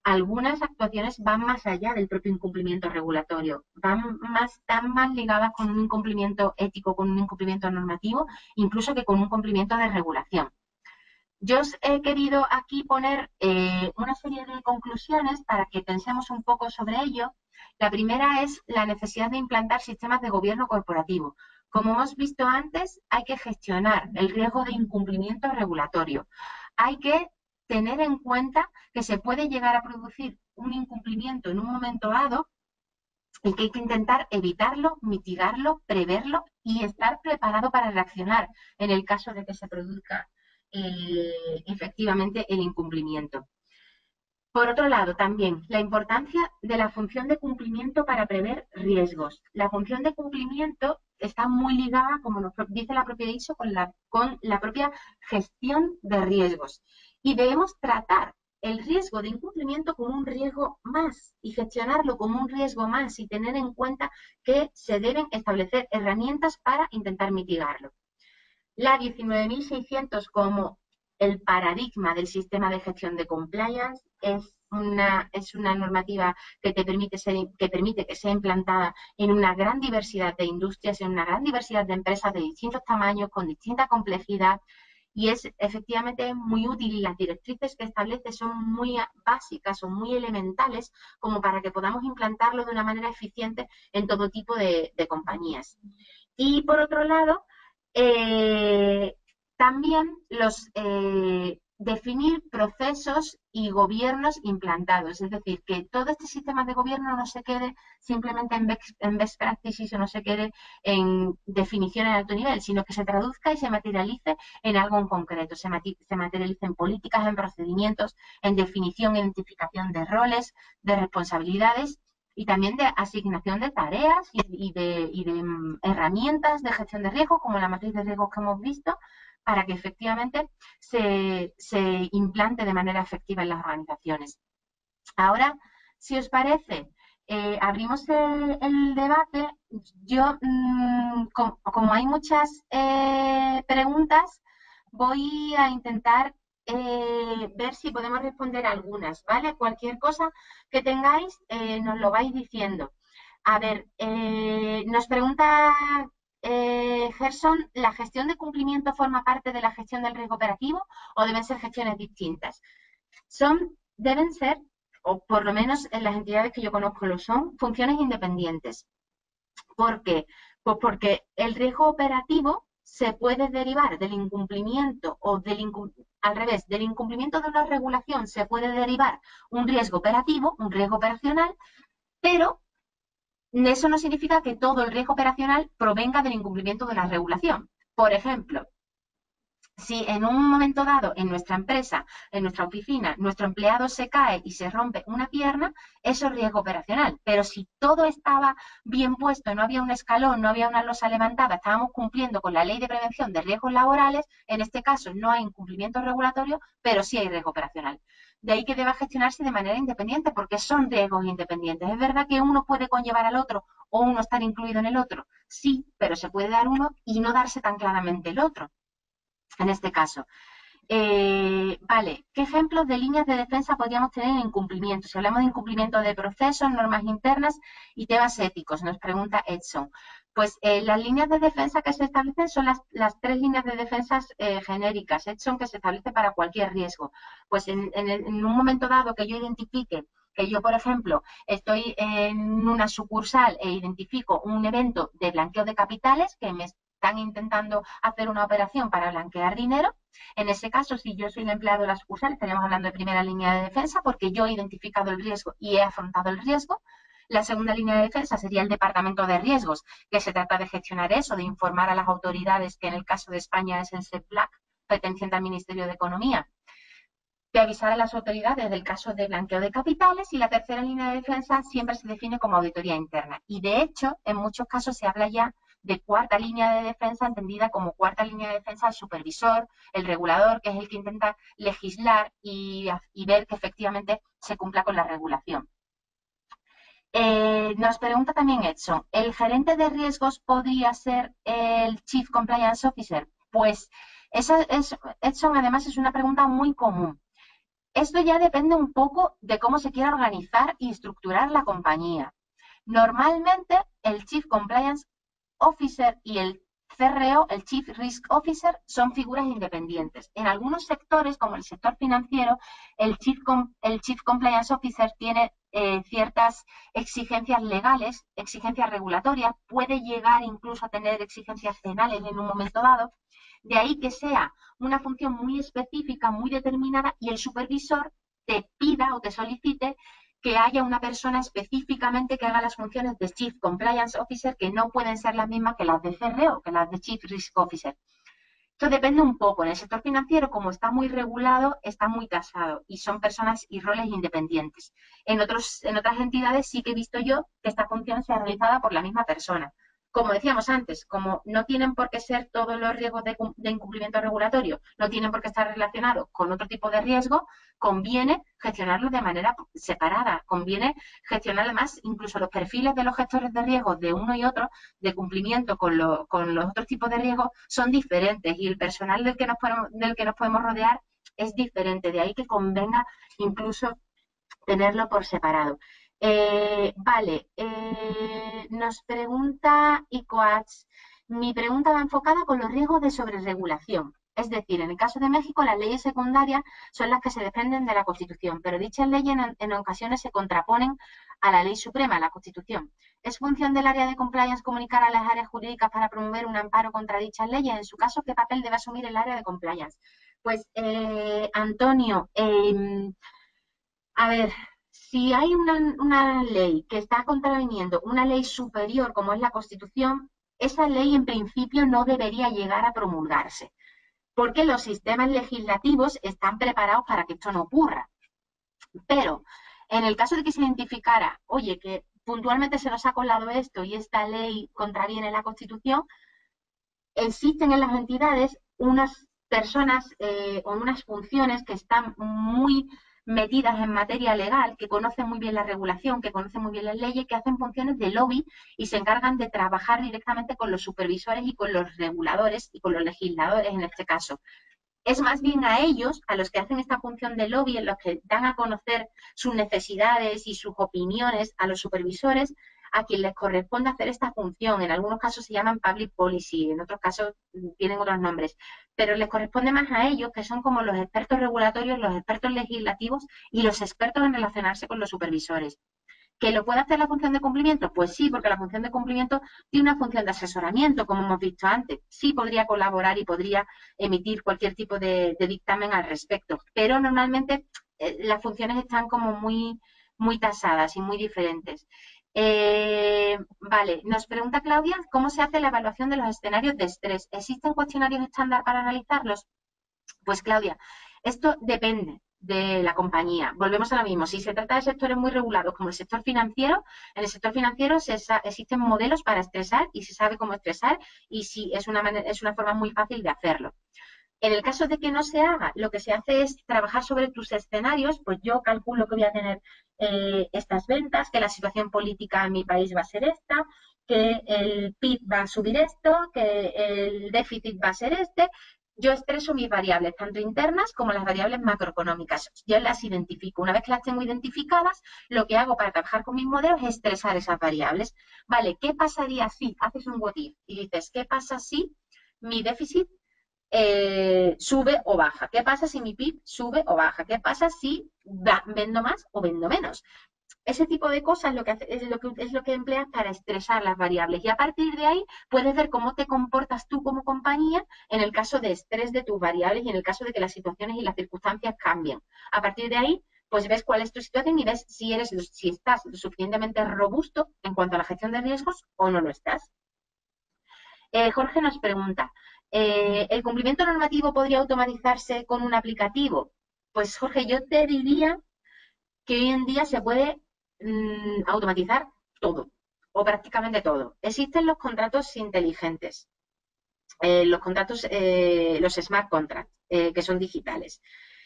algunas actuaciones van más allá del propio incumplimiento regulatorio, están más ligadas con un incumplimiento ético, con un incumplimiento normativo, incluso que con un incumplimiento de regulación. Yo os he querido aquí poner una serie de conclusiones para que pensemos un poco sobre ello. La primera es la necesidad de implantar sistemas de gobierno corporativo. Como hemos visto antes, hay que gestionar el riesgo de incumplimiento regulatorio. Hay que tener en cuenta que se puede llegar a producir un incumplimiento en un momento dado y que hay que intentar evitarlo, mitigarlo, preverlo y estar preparado para reaccionar en el caso de que se produzca efectivamente el incumplimiento. Por otro lado, también la importancia de la función de cumplimiento para prever riesgos. La función de cumplimiento está muy ligada, como nos dice la propia ISO, con la propia gestión de riesgos. Y debemos tratar el riesgo de incumplimiento como un riesgo más y gestionarlo como un riesgo más y tener en cuenta que se deben establecer herramientas para intentar mitigarlo. La 19.600 como el paradigma del sistema de gestión de compliance es una normativa que permite que sea implantada en una gran diversidad de industrias, en una gran diversidad de empresas de distintos tamaños, con distinta complejidad, y es efectivamente muy útil, y las directrices que establece son muy básicas, son muy elementales, como para que podamos implantarlo de una manera eficiente en todo tipo de compañías. Y por otro lado, también definir procesos y gobiernos implantados, es decir, que todo este sistema de gobierno no se quede simplemente en best practices o no se quede en definición en alto nivel, sino que se traduzca y se materialice en algo en concreto, se materialice en políticas, en procedimientos, en definición e identificación de roles, de responsabilidades, y también de asignación de tareas y de herramientas de gestión de riesgos, como la matriz de riesgos que hemos visto, para que efectivamente se implante de manera efectiva en las organizaciones. Ahora, si os parece, abrimos el debate. Yo, como hay muchas preguntas, voy a intentar ver si podemos responder algunas, ¿vale? Cualquier cosa que tengáis nos lo vais diciendo. A ver, nos pregunta Gerson, ¿la gestión de cumplimiento forma parte de la gestión del riesgo operativo o deben ser gestiones distintas? Deben ser, o por lo menos en las entidades que yo conozco lo son, funciones independientes. ¿Por qué? Pues porque el riesgo operativo se puede derivar del incumplimiento o al revés, del incumplimiento de una regulación se puede derivar un riesgo operativo, un riesgo operacional, pero eso no significa que todo el riesgo operacional provenga del incumplimiento de la regulación. Por ejemplo, si en un momento dado en nuestra empresa, en nuestra oficina, nuestro empleado se cae y se rompe una pierna, eso es riesgo operacional. Pero si todo estaba bien puesto, no había un escalón, no había una losa levantada, estábamos cumpliendo con la ley de prevención de riesgos laborales, en este caso no hay incumplimiento regulatorio, pero sí hay riesgo operacional. De ahí que deba gestionarse de manera independiente, porque son riesgos independientes. Es verdad que uno puede conllevar al otro o uno estar incluido en el otro, sí, pero se puede dar uno y no darse tan claramente el otro. En este caso, vale, ¿qué ejemplos de líneas de defensa podríamos tener en incumplimiento? Si hablamos de incumplimiento de procesos, normas internas y temas éticos, nos pregunta Edson. Pues las líneas de defensa que se establecen son las tres líneas de defensas genéricas, Edson, que se establece para cualquier riesgo. Pues en un momento dado que yo identifique, que yo, por ejemplo, estoy en una sucursal e identifico un evento de blanqueo de capitales que me están intentando hacer una operación para blanquear dinero. En ese caso, si yo soy el empleado de la sucursal, estaríamos hablando de primera línea de defensa porque yo he identificado el riesgo y he afrontado el riesgo. La segunda línea de defensa sería el departamento de riesgos, que se trata de gestionar eso, de informar a las autoridades, que en el caso de España es el SEPBLAC, perteneciente al Ministerio de Economía, de avisar a las autoridades del caso de blanqueo de capitales, y la tercera línea de defensa siempre se define como auditoría interna. Y de hecho, en muchos casos se habla ya de cuarta línea de defensa, entendida como cuarta línea de defensa al supervisor, el regulador, que es el que intenta legislar y ver que efectivamente se cumpla con la regulación. Nos pregunta también Edson, ¿el gerente de riesgos podría ser el Chief Compliance Officer? Pues esa es, Edson, además es una pregunta muy común. Esto ya depende un poco de cómo se quiera organizar y estructurar la compañía. Normalmente el Chief Compliance Officer y el CRO, el Chief Risk Officer, son figuras independientes. En algunos sectores, como el sector financiero, el Chief Compliance Officer tiene ciertas exigencias legales, exigencias regulatorias, puede llegar incluso a tener exigencias penales en un momento dado. De ahí que sea una función muy específica, muy determinada, y el supervisor te pida o te solicite que haya una persona específicamente que haga las funciones de Chief Compliance Officer, que no pueden ser las mismas que las de CRO, que las de Chief Risk Officer. Esto depende un poco. En el sector financiero, como está muy regulado, está muy tasado y son personas y roles independientes. En otras entidades sí que he visto yo que esta función sea realizada por la misma persona. Como decíamos antes, como no tienen por qué ser todos los riesgos de incumplimiento regulatorio, no tienen por qué estar relacionados con otro tipo de riesgo, conviene gestionarlos de manera separada. Conviene gestionar además incluso los perfiles de los gestores de riesgos de uno y otro, de cumplimiento con los otros tipos de riesgos, son diferentes, y el personal del que nos podemos rodear es diferente. De ahí que convenga incluso tenerlo por separado. Nos pregunta ICOACH, mi pregunta va enfocada con los riesgos de sobreregulación. Es decir, en el caso de México, las leyes secundarias son las que se desprenden de la Constitución, pero dichas leyes en ocasiones se contraponen a la ley suprema, la Constitución. ¿Es función del área de compliance comunicar a las áreas jurídicas para promover un amparo contra dichas leyes? En su caso, ¿qué papel debe asumir el área de compliance? Pues, Antonio, a ver... Si hay una ley que está contraviniendo una ley superior como es la Constitución, esa ley en principio no debería llegar a promulgarse, porque los sistemas legislativos están preparados para que esto no ocurra. Pero en el caso de que se identificara, oye, que puntualmente se nos ha colado esto y esta ley contraviene la Constitución, existen en las entidades unas personas o unas funciones que están muy metidas en materia legal, que conocen muy bien la regulación, que conocen muy bien las leyes, que hacen funciones de lobby y se encargan de trabajar directamente con los supervisores y con los reguladores y con los legisladores en este caso. Es más bien a ellos, a los que hacen esta función de lobby, en los que dan a conocer sus necesidades y sus opiniones a los supervisores, a quien les corresponde hacer esta función. En algunos casos se llaman public policy, en otros casos tienen otros nombres, pero les corresponde más a ellos, que son como los expertos regulatorios, los expertos legislativos y los expertos en relacionarse con los supervisores. ¿Que lo puede hacer la función de cumplimiento? Pues sí, porque la función de cumplimiento tiene una función de asesoramiento, como hemos visto antes. Sí podría colaborar y podría emitir cualquier tipo de dictamen al respecto, pero normalmente las funciones están como muy tasadas y muy diferentes. Nos pregunta Claudia, ¿cómo se hace la evaluación de los escenarios de estrés? ¿Existen cuestionarios estándar para analizarlos? Pues Claudia, esto depende de la compañía. Volvemos a lo mismo. Si se trata de sectores muy regulados como el sector financiero, en el sector financiero existen modelos para estresar y se sabe cómo estresar, y sí, es una forma muy fácil de hacerlo. En el caso de que no se haga, lo que se hace es trabajar sobre tus escenarios. Pues yo calculo que voy a tener estas ventas, que la situación política en mi país va a ser esta, que el PIB va a subir esto, que el déficit va a ser este. Yo estreso mis variables, tanto internas como las variables macroeconómicas. Yo las identifico. Una vez que las tengo identificadas, lo que hago para trabajar con mis modelos es estresar esas variables. Vale, ¿qué pasaría si haces un what if y dices, ¿qué pasa si mi déficit sube o baja? ¿Qué pasa si mi PIB sube o baja? ¿Qué pasa si vendo más o vendo menos? Ese tipo de cosas es lo que empleas para estresar las variables, y a partir de ahí puedes ver cómo te comportas tú como compañía en el caso de estrés de tus variables y en el caso de que las situaciones y las circunstancias cambien. A partir de ahí, pues ves cuál es tu situación y ves si estás suficientemente robusto en cuanto a la gestión de riesgos o no lo estás. Jorge nos pregunta, ¿el cumplimiento normativo podría automatizarse con un aplicativo? Pues Jorge, yo te diría que hoy en día se puede automatizar todo, o prácticamente todo. Existen los contratos inteligentes, los smart contracts, que son digitales.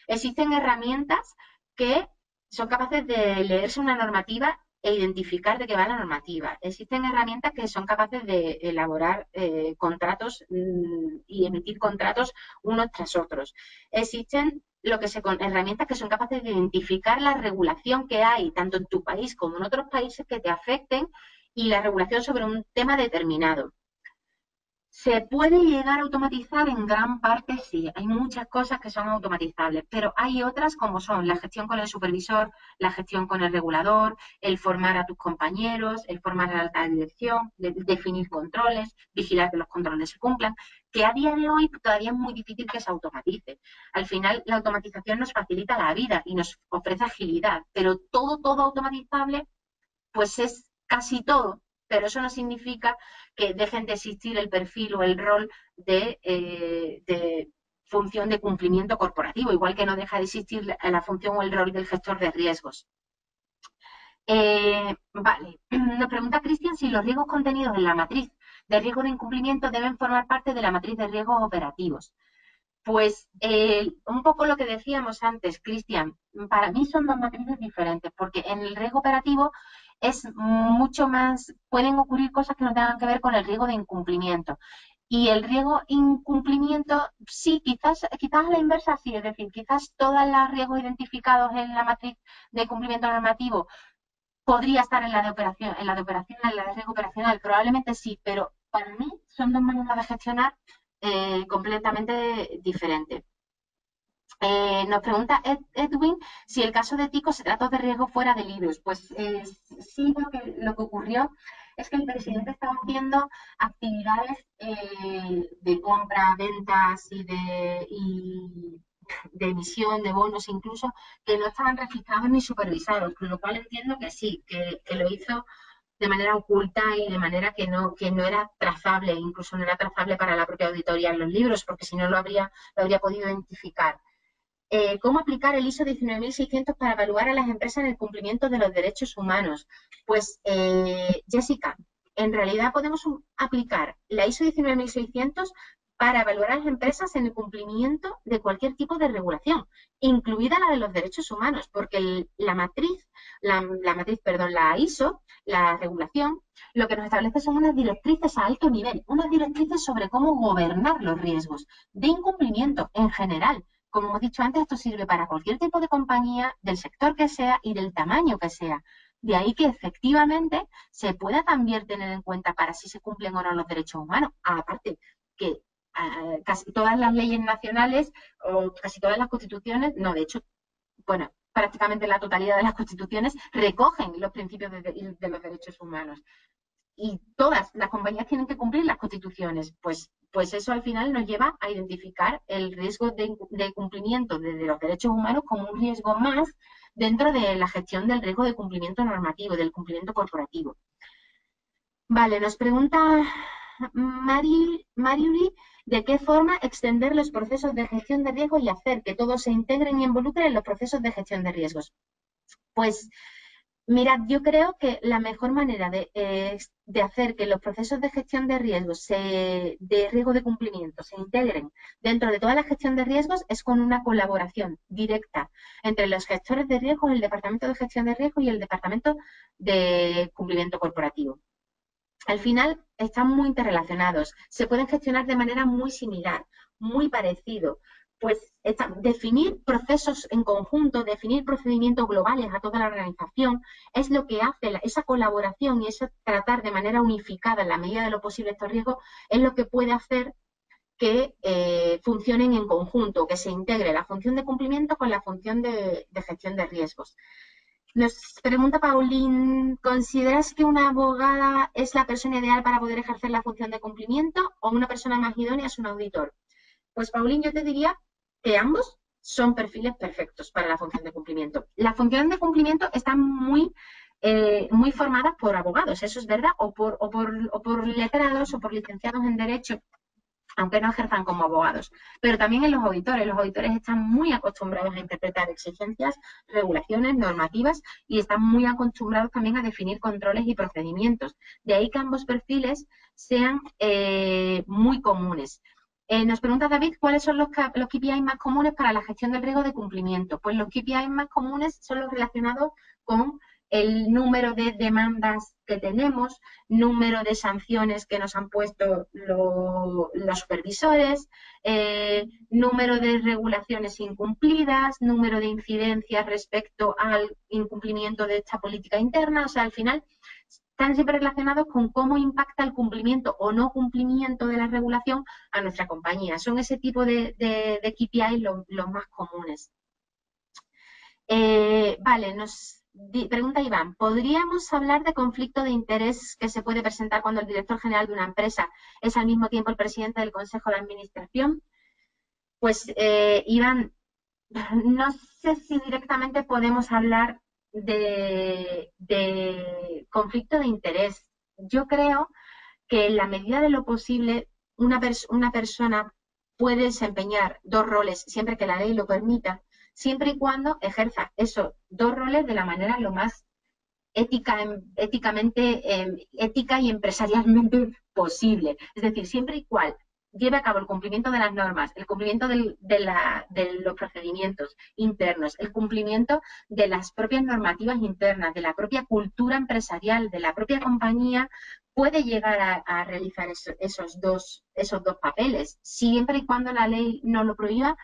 Existen herramientas que son capaces de leerse una normativa e identificar de qué va la normativa. Existen herramientas que son capaces de elaborar contratos y emitir contratos unos tras otros. Existen herramientas que son capaces de identificar la regulación que hay, tanto en tu país como en otros países que te afecten, y la regulación sobre un tema determinado. ¿Se puede llegar a automatizar? En gran parte sí, hay muchas cosas que son automatizables, pero hay otras como son la gestión con el supervisor, la gestión con el regulador, el formar a tus compañeros, el formar a la alta dirección, definir controles, vigilar que los controles se cumplan, que a día de hoy todavía es muy difícil que se automatice. Al final la automatización nos facilita la vida y nos ofrece agilidad, pero todo automatizable pues es casi todo. Pero eso no significa que dejen de existir el perfil o el rol de función de cumplimiento corporativo, igual que no deja de existir la función o el rol del gestor de riesgos. Vale, nos pregunta Cristian si los riesgos contenidos en la matriz de riesgo de incumplimiento deben formar parte de la matriz de riesgos operativos. Pues un poco lo que decíamos antes, Cristian, para mí son dos matrices diferentes, porque en el riesgo operativo es mucho más, pueden ocurrir cosas que no tengan que ver con el riesgo de incumplimiento. Y el riesgo incumplimiento, sí, quizás a la inversa sí, es decir, quizás todos los riesgos identificados en la matriz de cumplimiento normativo podría estar en la de operación, en la de riesgo operacional, probablemente sí, pero para mí son dos maneras de gestionar completamente diferentes. Nos pregunta Edwin si el caso de Tyco se trató de riesgo fuera del IBEX. Pues sí, lo que ocurrió es que el presidente estaba haciendo actividades de compra, ventas y de emisión de bonos incluso, que no estaban registrados ni supervisados, con lo cual entiendo que sí, que lo hizo de manera oculta y de manera que no era trazable, incluso no era trazable para la propia auditoría en los libros, porque si no lo habría podido identificar. ¿Cómo aplicar el ISO 19600 para evaluar a las empresas en el cumplimiento de los derechos humanos? Pues, Jessica, en realidad podemos aplicar la ISO 19600 para evaluar a las empresas en el cumplimiento de cualquier tipo de regulación, incluida la de los derechos humanos, porque la ISO, la regulación, lo que nos establece son unas directrices a alto nivel, unas directrices sobre cómo gobernar los riesgos de incumplimiento en general. Como hemos dicho antes, esto sirve para cualquier tipo de compañía, del sector que sea y del tamaño que sea. De ahí que efectivamente se pueda también tener en cuenta para si se cumplen o no los derechos humanos. Aparte que casi todas las leyes nacionales o casi todas las constituciones, no, de hecho, bueno, prácticamente la totalidad de las constituciones recogen los principios de los derechos humanos. Y todas las compañías tienen que cumplir las constituciones, pues eso al final nos lleva a identificar el riesgo de cumplimiento de los derechos humanos como un riesgo más dentro de la gestión del riesgo de cumplimiento normativo, del cumplimiento corporativo. Vale, nos pregunta Mariuri de qué forma extender los procesos de gestión de riesgos y hacer que todos se integren y involucren en los procesos de gestión de riesgos. Pues mirad, yo creo que la mejor manera de hacer que los procesos de gestión de riesgos, de riesgo de cumplimiento, se integren dentro de toda la gestión de riesgos es con una colaboración directa entre los gestores de riesgos, el departamento de gestión de riesgos y el departamento de cumplimiento corporativo. Al final están muy interrelacionados, se pueden gestionar de manera muy similar, muy parecido. Pues definir procesos en conjunto, definir procedimientos globales a toda la organización es lo que hace esa colaboración y ese tratar de manera unificada en la medida de lo posible estos riesgos es lo que puede hacer que funcionen en conjunto, que se integre la función de cumplimiento con la función de gestión de riesgos. Nos pregunta Paulín, ¿consideras que una abogada es la persona ideal para poder ejercer la función de cumplimiento o una persona más idónea es un auditor? Pues Paulín, yo te diría que ambos son perfiles perfectos para la función de cumplimiento. La función de cumplimiento está muy formada por abogados, eso es verdad, o por letrados o por licenciados en Derecho. aunque no ejerzan como abogados, pero también en los auditores. Los auditores están muy acostumbrados a interpretar exigencias, regulaciones, normativas y están muy acostumbrados también a definir controles y procedimientos. De ahí que ambos perfiles sean muy comunes. Nos pregunta David, ¿cuáles son los KPIs más comunes para la gestión del riesgo de cumplimiento? Pues los KPIs más comunes son los relacionados con el número de demandas que tenemos, número de sanciones que nos han puesto los supervisores, número de regulaciones incumplidas, número de incidencias respecto al incumplimiento de esta política interna. O sea, al final están siempre relacionados con cómo impacta el cumplimiento o no cumplimiento de la regulación a nuestra compañía. Son ese tipo de KPIs los más comunes. Vale, pregunta Iván, ¿podríamos hablar de conflicto de interés que se puede presentar cuando el director general de una empresa es al mismo tiempo el presidente del Consejo de Administración? Pues, Iván, no sé si directamente podemos hablar de conflicto de interés. Yo creo que en la medida de lo posible una persona puede desempeñar dos roles siempre que la ley lo permita, siempre y cuando ejerza esos dos roles de la manera lo más ética y empresarialmente posible. Es decir, siempre y cuando lleve a cabo el cumplimiento de las normas, el cumplimiento de los procedimientos internos, el cumplimiento de las propias normativas internas, de la propia cultura empresarial, de la propia compañía, puede llegar a realizar esos dos papeles. Siempre y cuando la ley no lo prohíba,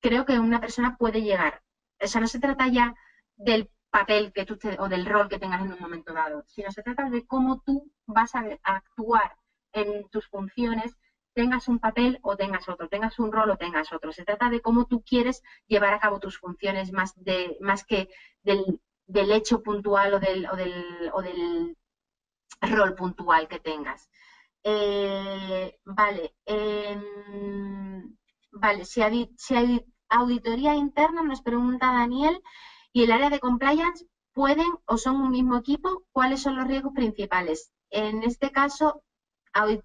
creo que una persona puede llegar. O sea, no se trata ya del papel que tú o del rol que tengas en un momento dado, sino se trata de cómo tú vas a actuar en tus funciones, tengas un papel o tengas otro, tengas un rol o tengas otro. Se trata de cómo tú quieres llevar a cabo tus funciones más que del hecho puntual o del rol puntual que tengas. Vale. Vale, si hay auditoría interna, nos pregunta Daniel, ¿y el área de compliance pueden o son un mismo equipo? ¿Cuáles son los riesgos principales? En este caso,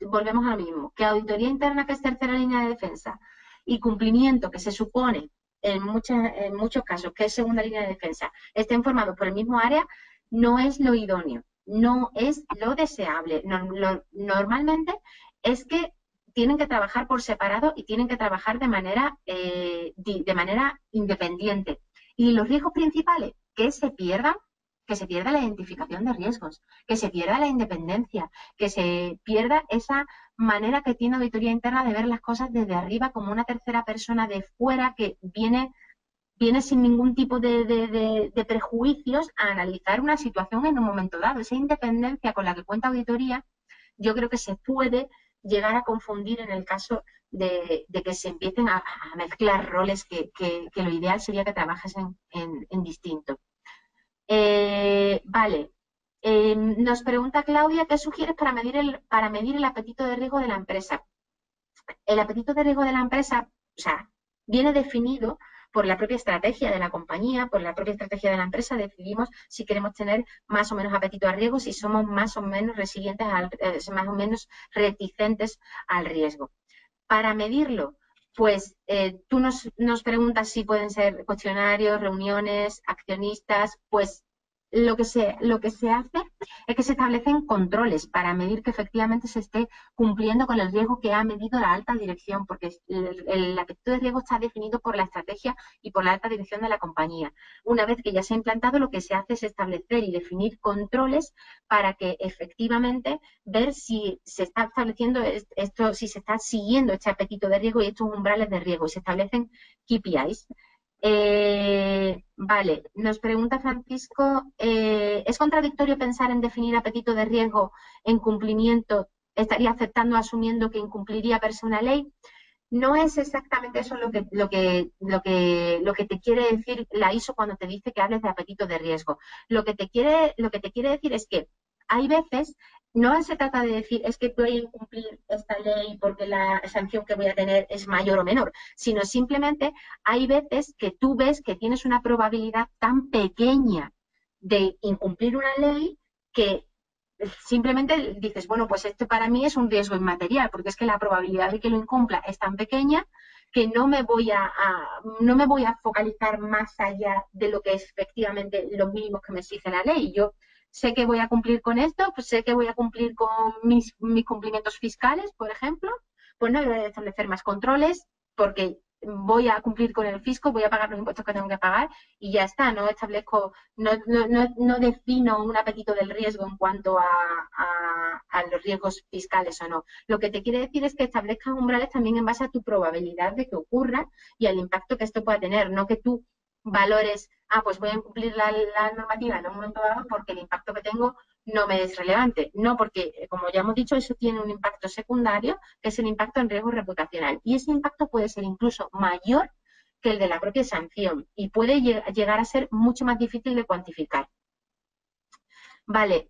volvemos a lo mismo, que auditoría interna, que es tercera línea de defensa, y cumplimiento, que se supone en muchos casos que es segunda línea de defensa, estén formados por el mismo área, no es lo idóneo, no es lo deseable. Normalmente es que tienen que trabajar por separado y tienen que trabajar de manera independiente. Y los riesgos principales, que se pierda la identificación de riesgos, que se pierda la independencia, que se pierda esa manera que tiene auditoría interna de ver las cosas desde arriba como una tercera persona de fuera que viene sin ningún tipo de prejuicios a analizar una situación en un momento dado. Esa independencia con la que cuenta auditoría, yo creo que se puede llegar a confundir en el caso de que se empiecen a mezclar roles que lo ideal sería que trabajasen en distinto. Vale. Nos pregunta Claudia, ¿qué sugieres para medir el apetito de riesgo de la empresa? El apetito de riesgo de la empresa, o sea, viene definido por la propia estrategia de la compañía, por la propia estrategia de la empresa. Decidimos si queremos tener más o menos apetito a riesgo, si somos más o menos resilientes, más o menos reticentes al riesgo. Para medirlo, pues tú nos preguntas si pueden ser cuestionarios, reuniones, accionistas. Pues lo que se hace es que se establecen controles para medir que efectivamente se esté cumpliendo con el riesgo que ha medido la alta dirección, porque el apetito de riesgo está definido por la estrategia y por la alta dirección de la compañía. Una vez que ya se ha implantado, lo que se hace es establecer y definir controles para que efectivamente ver si se está estableciendo esto, si se está siguiendo este apetito de riesgo y estos umbrales de riesgo, y se establecen KPIs. Vale, nos pregunta Francisco, ¿es contradictorio pensar en definir apetito de riesgo en cumplimiento? ¿Estaría aceptando, asumiendo que incumpliría persona ley? No es exactamente eso lo que te quiere decir la ISO cuando te dice que hables de apetito de riesgo. Lo que te quiere decir es que hay veces, no se trata de decir es que voy a incumplir esta ley porque la sanción que voy a tener es mayor o menor, sino simplemente hay veces que tú ves que tienes una probabilidad tan pequeña de incumplir una ley que simplemente dices, bueno, pues este para mí es un riesgo inmaterial, porque es que la probabilidad de que lo incumpla es tan pequeña que no me voy a focalizar más allá de lo que es efectivamente los mínimos que me exige la ley. Yo sé que voy a cumplir con esto, pues sé que voy a cumplir con mis cumplimientos fiscales, por ejemplo, pues no voy a establecer más controles porque voy a cumplir con el fisco, voy a pagar los impuestos que tengo que pagar y ya está, no establezco, no defino un apetito del riesgo en cuanto a los riesgos fiscales o no. Lo que te quiere decir es que establezcas umbrales también en base a tu probabilidad de que ocurra y al impacto que esto pueda tener, no que tú valores, ah, pues voy a cumplir la normativa en un momento dado porque el impacto que tengo no me es relevante. No, porque, como ya hemos dicho, eso tiene un impacto secundario, que es el impacto en riesgo reputacional. Y ese impacto puede ser incluso mayor que el de la propia sanción y puede llegar a ser mucho más difícil de cuantificar. Vale,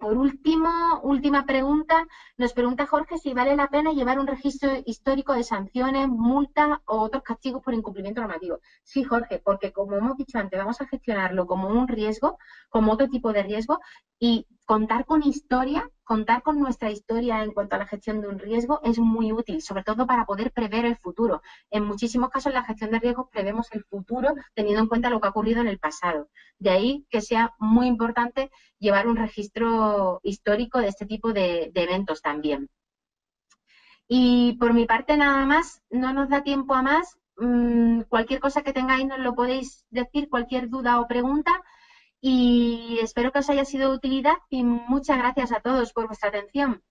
por último, última pregunta, nos pregunta Jorge si vale la pena llevar un registro histórico de sanciones, multas o otros castigos por incumplimiento normativo. Sí, Jorge, porque como hemos dicho antes, vamos a gestionarlo como un riesgo, como otro tipo de riesgo, y contar con historia, contar con nuestra historia en cuanto a la gestión de un riesgo es muy útil, sobre todo para poder prever el futuro. En muchísimos casos en la gestión de riesgos prevemos el futuro teniendo en cuenta lo que ha ocurrido en el pasado. De ahí que sea muy importante llevar un registro histórico de este tipo de eventos también. Y por mi parte nada más, no nos da tiempo a más. Cualquier cosa que tengáis nos lo podéis decir, cualquier duda o pregunta. Y espero que os haya sido de utilidad y muchas gracias a todos por vuestra atención.